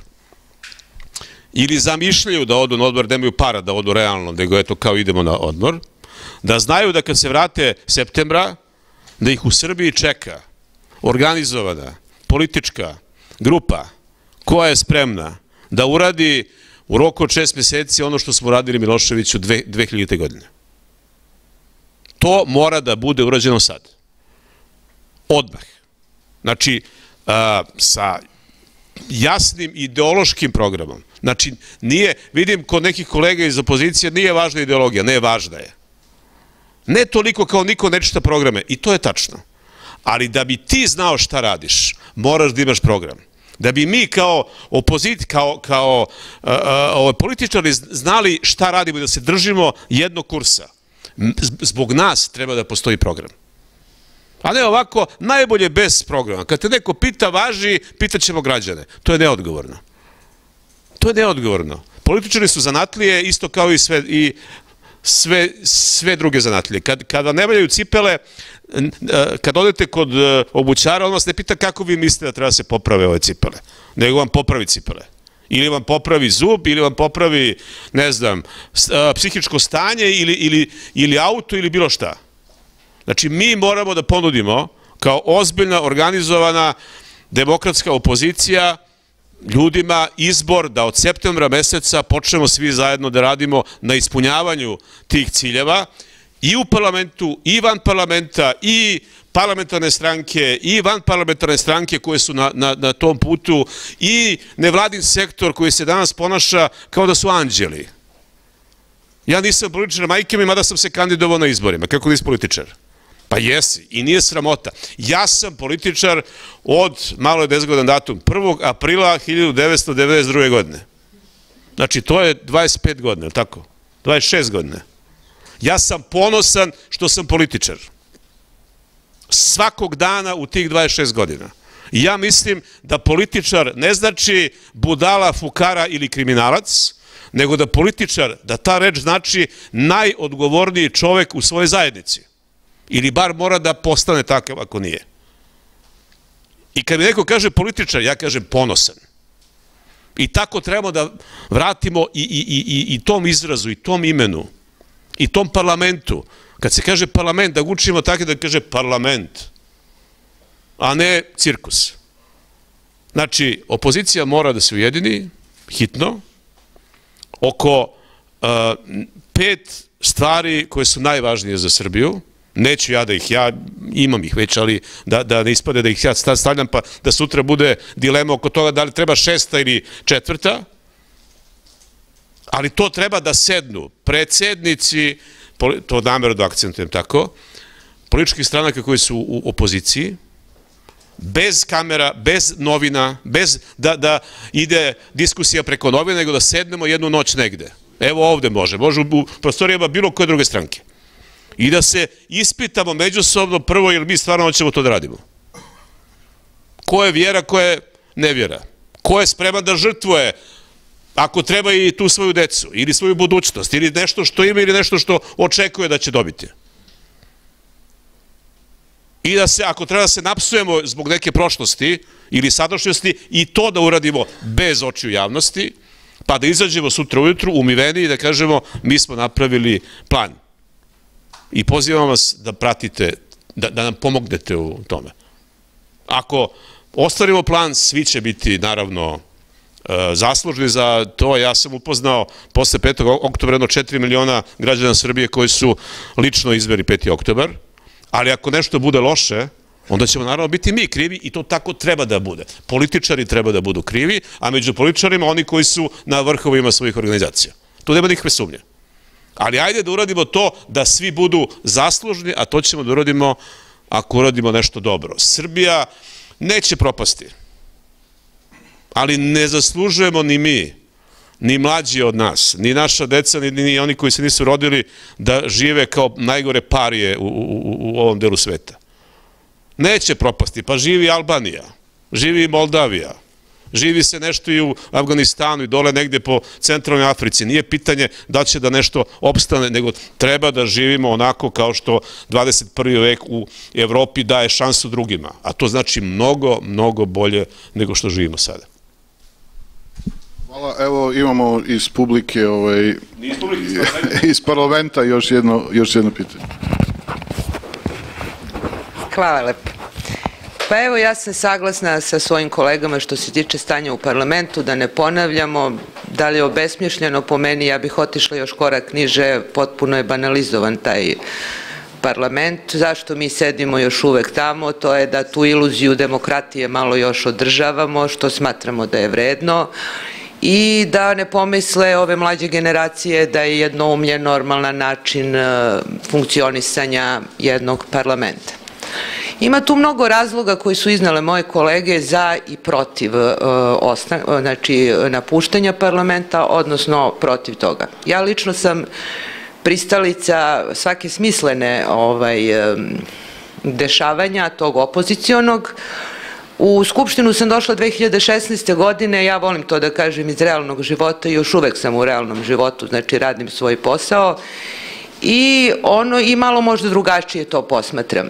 ili zamišljaju da odu na odbor, nemaju para da odu realno, nego eto kao idemo na odbor, da znaju da kad se vrate septembra, da ih u Srbiji čeka organizovana politička grupa koja je spremna da uradi u roku od šest mjeseci ono što smo radili Miloševiću dve hiljadite. godine. To mora da bude urađeno sad. Odmah. Znači, sa jasnim ideološkim programom. Znači, nije, vidim kod nekih kolega iz opozicije, nije važna ideologija, ne, važna je. Ne toliko kao niko ne čita programe, i to je tačno. Ali da bi ti znao šta radiš, moraš da imaš program. Da bi mi kao opozit, kao političari znali šta radimo i da se držimo jednog kursa. Zbog nas treba da postoji program. A ne ovako, najbolje bez programa. Kad te neko pita, važi, pitaćemo građane. To je neodgovorno. To je neodgovorno. Političari su zanatlije, isto kao i sve druge zanatlije. Kad vam ne valjaju cipele, kad odete kod obućara, on vas ne pita kako vi mislite da treba se poprave ove cipele. Nego vam popravi cipele. Ili vam popravi zub, ili vam popravi, ne znam, psihičko stanje, ili auto, ili bilo šta. Znači, mi moramo da ponudimo, kao ozbiljna, organizovana, demokratska opozicija, ljudima izbor da od septembra meseca počnemo svi zajedno da radimo na ispunjavanju tih ciljeva, i u parlamentu, i van parlamenta, i parlamentarne stranke, i van parlamentarne stranke koje su na tom putu, i nevladin sektor koji se danas ponaša kao da su anđeli. Ja nisam političar majke mi, mada sam se kandidovao na izborima. Kako nisi političar? Pa jesi, i nije sramota. Ja sam političar od, malo je nezgodan datum, prvog aprila hiljadu devetsto devedeset druge. godine. Znači, to je dvadeset pet godine, tako? dvadeset šest godine. Ja sam ponosan što sam političar. Svakog dana u tih dvadeset šest godina. I ja mislim da političar ne znači budala, fukara ili kriminalac, nego da političar, da ta reč znači najodgovorniji čovek u svojoj zajednici. Ili bar mora da postane takav ako nije. I kad mi neko kaže političar, ja kažem ponosan. I tako trebamo da vratimo i tom izrazu, i tom imenu, i tom parlamentu. Kad se kaže parlament, da učimo tako da kaže parlament, a ne cirkus. Znači, opozicija mora da se ujedini, hitno, oko pet stvari koje su najvažnije za Srbiju, Neću ja da ih ja, imam ih već, ali da ne ispade da ih ja stavljam, pa da sutra bude dilema oko toga da li treba šesta ili četvrta, ali to treba da sednu predsednici, to namerno da akcentujem tako, političkih stranaka koji su u opoziciji, bez kamera, bez novina, bez da ide diskusija preko novina, nego da sednemo jednu noć negde. Evo ovde može, može u prostorijama bilo koje druge stranke. I da se ispitamo međusobno prvo, jer mi stvarno hoćemo to da radimo. Ko je vjera, ko je nevjera? Ko je spreman da žrtvuje, ako treba i tu svoju decu, ili svoju budućnost, ili nešto što ima, ili nešto što očekuje da će dobiti? I da se, ako treba da se napsujemo zbog neke prošlosti ili sadašnjosti, i to da uradimo bez očiju javnosti, pa da izađemo sutra ujutru umiveni i da kažemo mi smo napravili plan. I pozivam vas da pratite, da nam pomognete u tome. Ako ostvarimo plan, svi će biti, naravno, zaslužni za to. Ja sam upoznao posle petog oktobra jedno četiri miliona građana Srbije koji su lično izveli peti oktobar, ali ako nešto bude loše, onda ćemo naravno biti mi krivi i to tako treba da bude. Političari treba da budu krivi, a među političarima oni koji su na vrhovima svojih organizacija. Tu nema nikakve sumnje. Ali ajde da uradimo to da svi budu zaslužni, a to ćemo da uradimo ako uradimo nešto dobro. Srbija neće propasti, ali ne zaslužujemo ni mi, ni mlađi od nas, ni naša deca, ni oni koji se nisu rodili da žive kao najgore parije u ovom delu sveta. Neće propasti, pa živi Albanija, živi Moldavija, živi se nešto i u Afganistanu i dole negdje po centralnoj Africi. Nije pitanje da će da nešto opstane, nego treba da živimo onako kao što dvadeset prvi vek u Evropi daje šansu drugima. A to znači mnogo, mnogo bolje nego što živimo sada. Hvala. Evo imamo iz publike, ovaj, iz, publike iz parlamenta još jedno, još jedno pitanje. Hvala lepo. Pa evo, ja sam saglasna sa svojim kolegama što se tiče stanja u parlamentu, da ne ponavljamo, da li je obesmišljeno, po meni, ja bih otišla još korak niže, potpuno je banalizovan taj parlament. Zašto mi sedimo još uvek tamo? To je da tu iluziju demokratije malo još održavamo, što smatramo da je vredno, i da ne pomisle ove mlađe generacije da je jednoumlje normalan način funkcionisanja jednog parlamenta. Ima tu mnogo razloga koji su iznale moje kolege za i protiv napuštanja parlamenta, odnosno protiv toga. Ja lično sam pristalica svake smislene dešavanja tog opozicionog. U Skupštinu sam došla dve hiljade šesnaeste godine, ja volim to da kažem iz realnog života, još uvek sam u realnom životu, znači radim svoj posao i ono i malo možda drugačije to posmatram.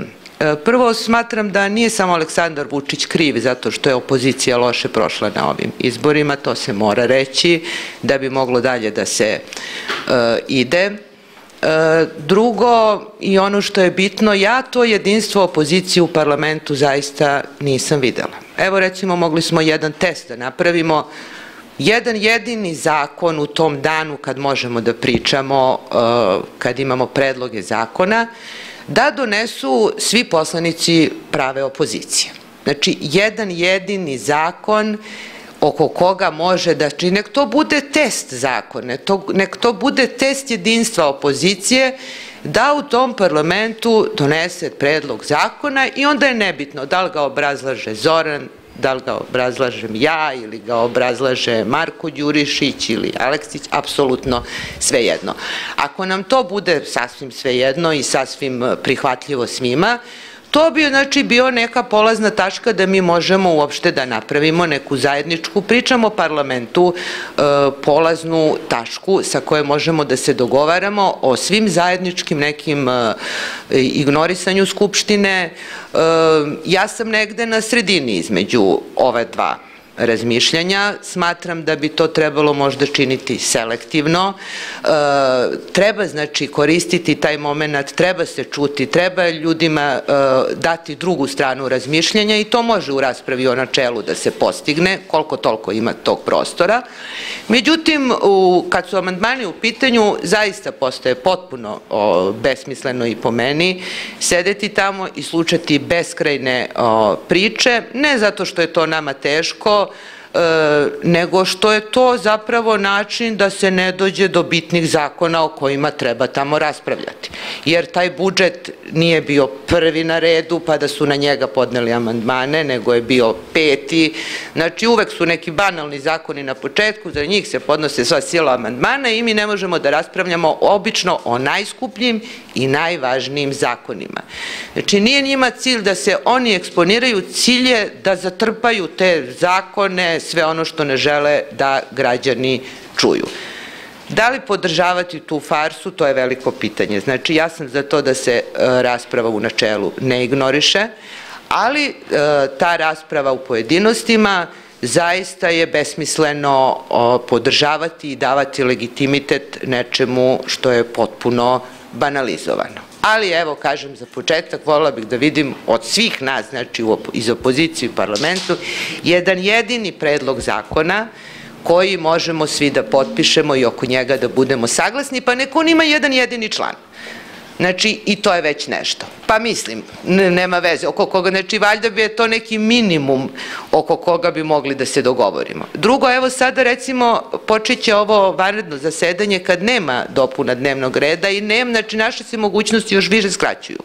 Prvo, smatram da nije samo Aleksandar Vučić kriv zato što je opozicija loše prošla na ovim izborima, to se mora reći, da bi moglo dalje da se ide. Drugo, i ono što je bitno, ja to jedinstvo opozicije u parlamentu zaista nisam videla. Evo, recimo, mogli smo jedan test da napravimo, jedan jedini zakon u tom danu kad možemo da pričamo, kad imamo predloge zakona, da donesu svi poslanici prave opozicije. Znači, jedan jedini zakon oko koga može da... Znači, nek to bude test zakona, nek to bude test jedinstva opozicije, da u tom parlamentu donese predlog zakona i onda je nebitno da li ga obrazlaže Zoran, da li ga obrazlažem ja ili ga obrazlaže Marko Đurišić ili Aleksić, apsolutno svejedno. Ako nam to bude sasvim svejedno i sasvim prihvatljivo svima, to bi znači bio neka polazna tačka da mi možemo uopšte da napravimo neku zajedničku, pričamo parlamentu, polaznu tačku sa koje možemo da se dogovaramo o svim zajedničkim nekim ignorisanju Skupštine. Ja sam negde na sredini između ove dva razmišljanja. Smatram da bi to trebalo možda činiti selektivno. E, treba, znači, koristiti taj moment, treba se čuti, treba ljudima e, dati drugu stranu razmišljanja i to može u raspravi o načelu da se postigne, koliko toliko ima tog prostora. Međutim, u, kad su amandmani u pitanju, zaista postaje potpuno o, besmisleno i po meni sedeti tamo i slušati beskrajne o, priče, ne zato što je to nama teško, nego što je to zapravo način da se ne dođe do bitnih zakona o kojima treba tamo raspravljati. Jer taj budžet nije bio prvi na redu pa da su na njega podneli amandmane, nego je bio peti. Znači uvek su neki banalni zakoni na početku, za njih se podnose sva sila amandmana i mi ne možemo da raspravljamo obično o najskupljim i najvažnijim zakonima. Znači nije njima cilj da se oni eksponiraju, cilj je da zatrpaju te zakone, sve ono što ne žele da građani čuju. Da li podržavati tu farsu, to je veliko pitanje. Znači, ja sam za to da se rasprava u načelu ne ignoriše, ali ta rasprava u pojedinostima zaista je besmisleno podržavati i davati legitimitet nečemu što je potpuno banalizovano. Ali evo, kažem za početak, volila bih da vidim od svih nas, znači iz opozicije i parlamentu, jedan jedini predlog zakona koji možemo svi da potpišemo i oko njega da budemo saglasni, pa neko on ima jedan jedini član. Znači, i to je već nešto. Pa mislim, nema veze oko koga, znači valjda bi je to neki minimum oko koga bi mogli da se dogovorimo. Drugo, evo sada recimo počeće ovo vanredno zasedanje kad nema dopuna dnevnog reda i nema, znači naše se mogućnosti još više skraćuju.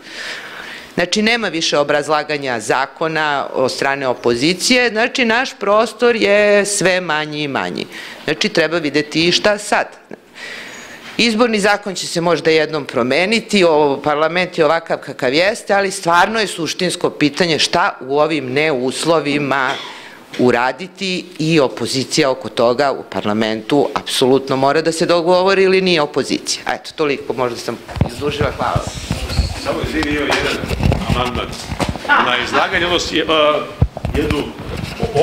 Znači, nema više obrazlaganja zakona od strane opozicije, znači naš prostor je sve manji i manji. Znači, treba videti šta sad. Izborni zakon će se možda jednom promeniti, parlament je ovakav kakav jeste, ali stvarno je suštinsko pitanje šta u ovim neuslovima uraditi i opozicija oko toga u parlamentu apsolutno mora da se dogovori ili nije opozicija. Eto, toliko možda sam izdužila, hvala. Samo izvini jedan amandman na izlaganje, jednu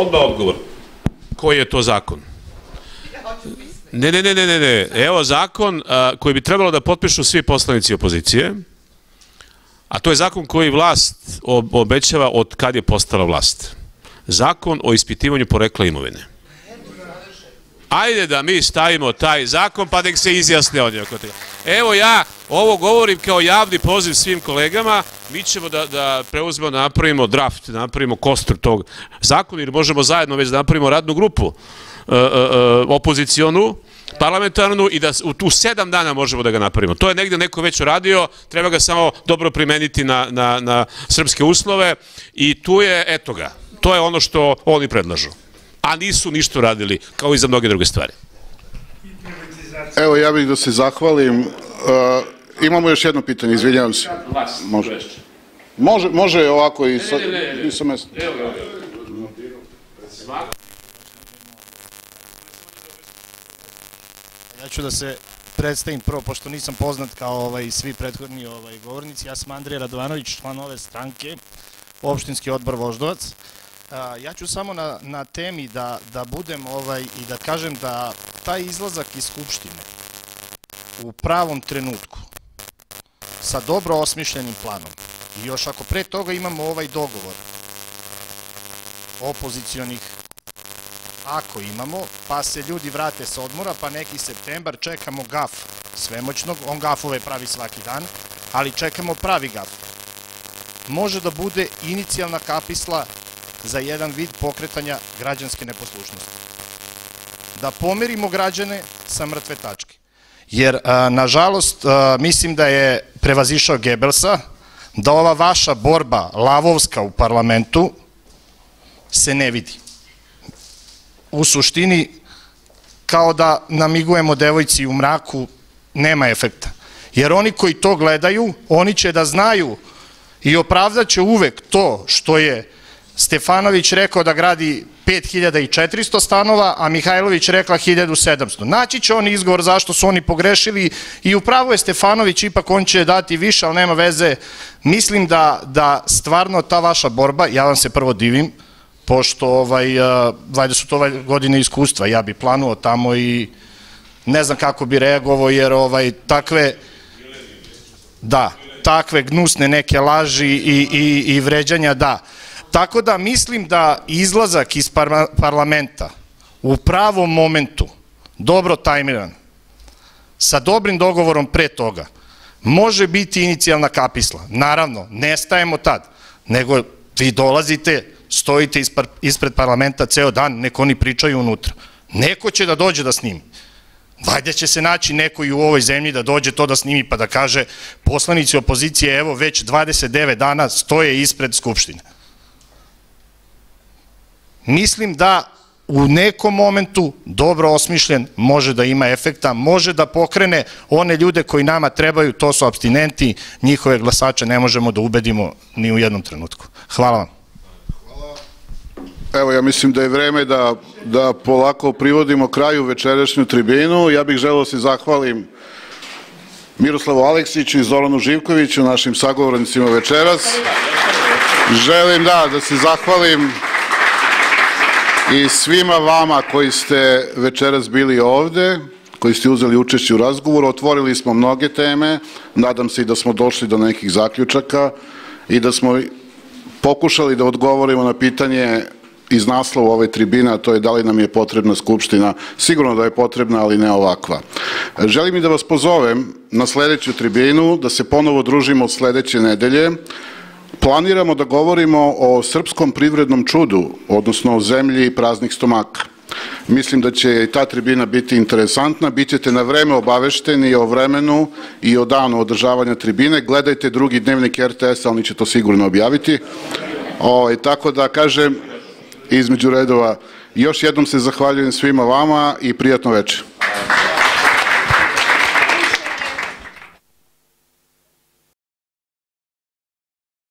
odmah odgovor. Koji je to zakon? Ne, ne, ne, ne, ne, evo zakon koji bi trebalo da potpišu svi poslanici opozicije, a to je zakon koji vlast obećava od kad je postala vlast. Zakon o ispitivanju porekla imovine. Ajde da mi stavimo taj zakon pa nek se izjasne od njega. Evo ja ovo govorim kao javni poziv svim kolegama, mi ćemo da, da preuzmemo, napravimo draft, napravimo kostur tog zakona ili možemo zajedno već da napravimo radnu grupu opozicionu, parlamentarnu i da u tu sedam dana možemo da ga napravimo. To je negdje neko već uradio, treba ga samo dobro primeniti na srpske uslove i tu je, eto ga, to je ono što oni predlažu. A nisu ništa radili, kao i za mnoge druge stvari. Evo, ja bih da se zahvalim. Imamo još jedno pitanje, izvinjavam se. Može ovako i sa mesta. Evo ga, evo ga. Ja ću da se predstavim prvo, pošto nisam poznat kao svi prethodni govornici. Ja sam Andrija Radovanović, član Nove stranke, opštinski odbor Voždovac. Ja ću samo na temi da budem i da kažem da taj izlazak iz Skupštine u pravom trenutku sa dobro osmišljenim planom i još ako pre toga imamo ovaj dogovor opozicionih, ako imamo, pa se ljudi vrate sa odmora, pa neki septembar, čekamo gaf svemoćnog, on gafove pravi svaki dan, ali čekamo pravi gaf. Može da bude inicijalna kapisla za jedan vid pokretanja građanske neposlušnosti. Da pomerimo građane sa mrtve tačke. Jer, nažalost, mislim da je prevazišao Gebelsa, da ova vaša borba lavovska u parlamentu se ne vidi. U suštini, kao da namigujemo devojci u mraku, nema efekta. Jer oni koji to gledaju, oni će da znaju i opravdat će uvek to što je Stefanović rekao da gradi pet hiljada četiristo stanova, a Mihajlović rekla hiljadu sedamsto. Naći će oni izgovor zašto su oni pogrešili i upravo je Stefanović, ipak on će dati više, ali nema veze. Mislim da stvarno ta vaša borba, ja vam se prvo divim, pošto ovaj, valjda su to godine iskustva, ja bi planuo tamo i ne znam kako bi reagovao, jer ovaj, takve, da, takve gnusne neke laži i, i, i vređanja, da. Tako da mislim da izlazak iz par parlamenta u pravom momentu, dobro tajmiran, sa dobrim dogovorom pre toga, može biti inicijalna kapisla. Naravno, ne stajemo tad, nego vi dolazite, stojite ispred parlamenta ceo dan, neko oni pričaju unutra. Neko će da dođe da snimi. Valjda će se naći neko i u ovoj zemlji da dođe to da snimi pa da kaže poslanici opozicije evo već dvadeset devet dana stoje ispred Skupštine. Mislim da u nekom momentu dobro osmišljen može da ima efekta, može da pokrene one ljude koji nama trebaju, to su apstinenti, njihove glasače ne možemo da ubedimo ni u jednom trenutku. Hvala vam. Evo, ja mislim da je vreme da, da polako privodimo kraju večerašnju tribinu. Ja bih želeo da se zahvalim Miroslavu Aleksiću i Zoranu Živkoviću, našim sagovornicima večeras. Želim da, da se zahvalim i svima vama koji ste večeras bili ovde, koji ste uzeli učešće u razgovoru. Otvorili smo mnoge teme, nadam se i da smo došli do nekih zaključaka i da smo pokušali da odgovorimo na pitanje iz naslova ove tribine, to je da li nam je potrebna Skupština. Sigurno da je potrebna, ali ne ovakva. Želim i da vas pozovem na sledeću tribinu, da se ponovo družimo sledeće nedelje. Planiramo da govorimo o srpskom privrednom čudu, odnosno o zemlji praznih stomaka. Mislim da će i ta tribina biti interesantna. Bićete na vreme obavešteni o vremenu i o danu održavanja tribine. Gledajte drugi dnevnik R T S, oni će to sigurno objaviti. O, tako da kažem, između redova, još jednom se zahvaljujem svima vama i prijatno večer.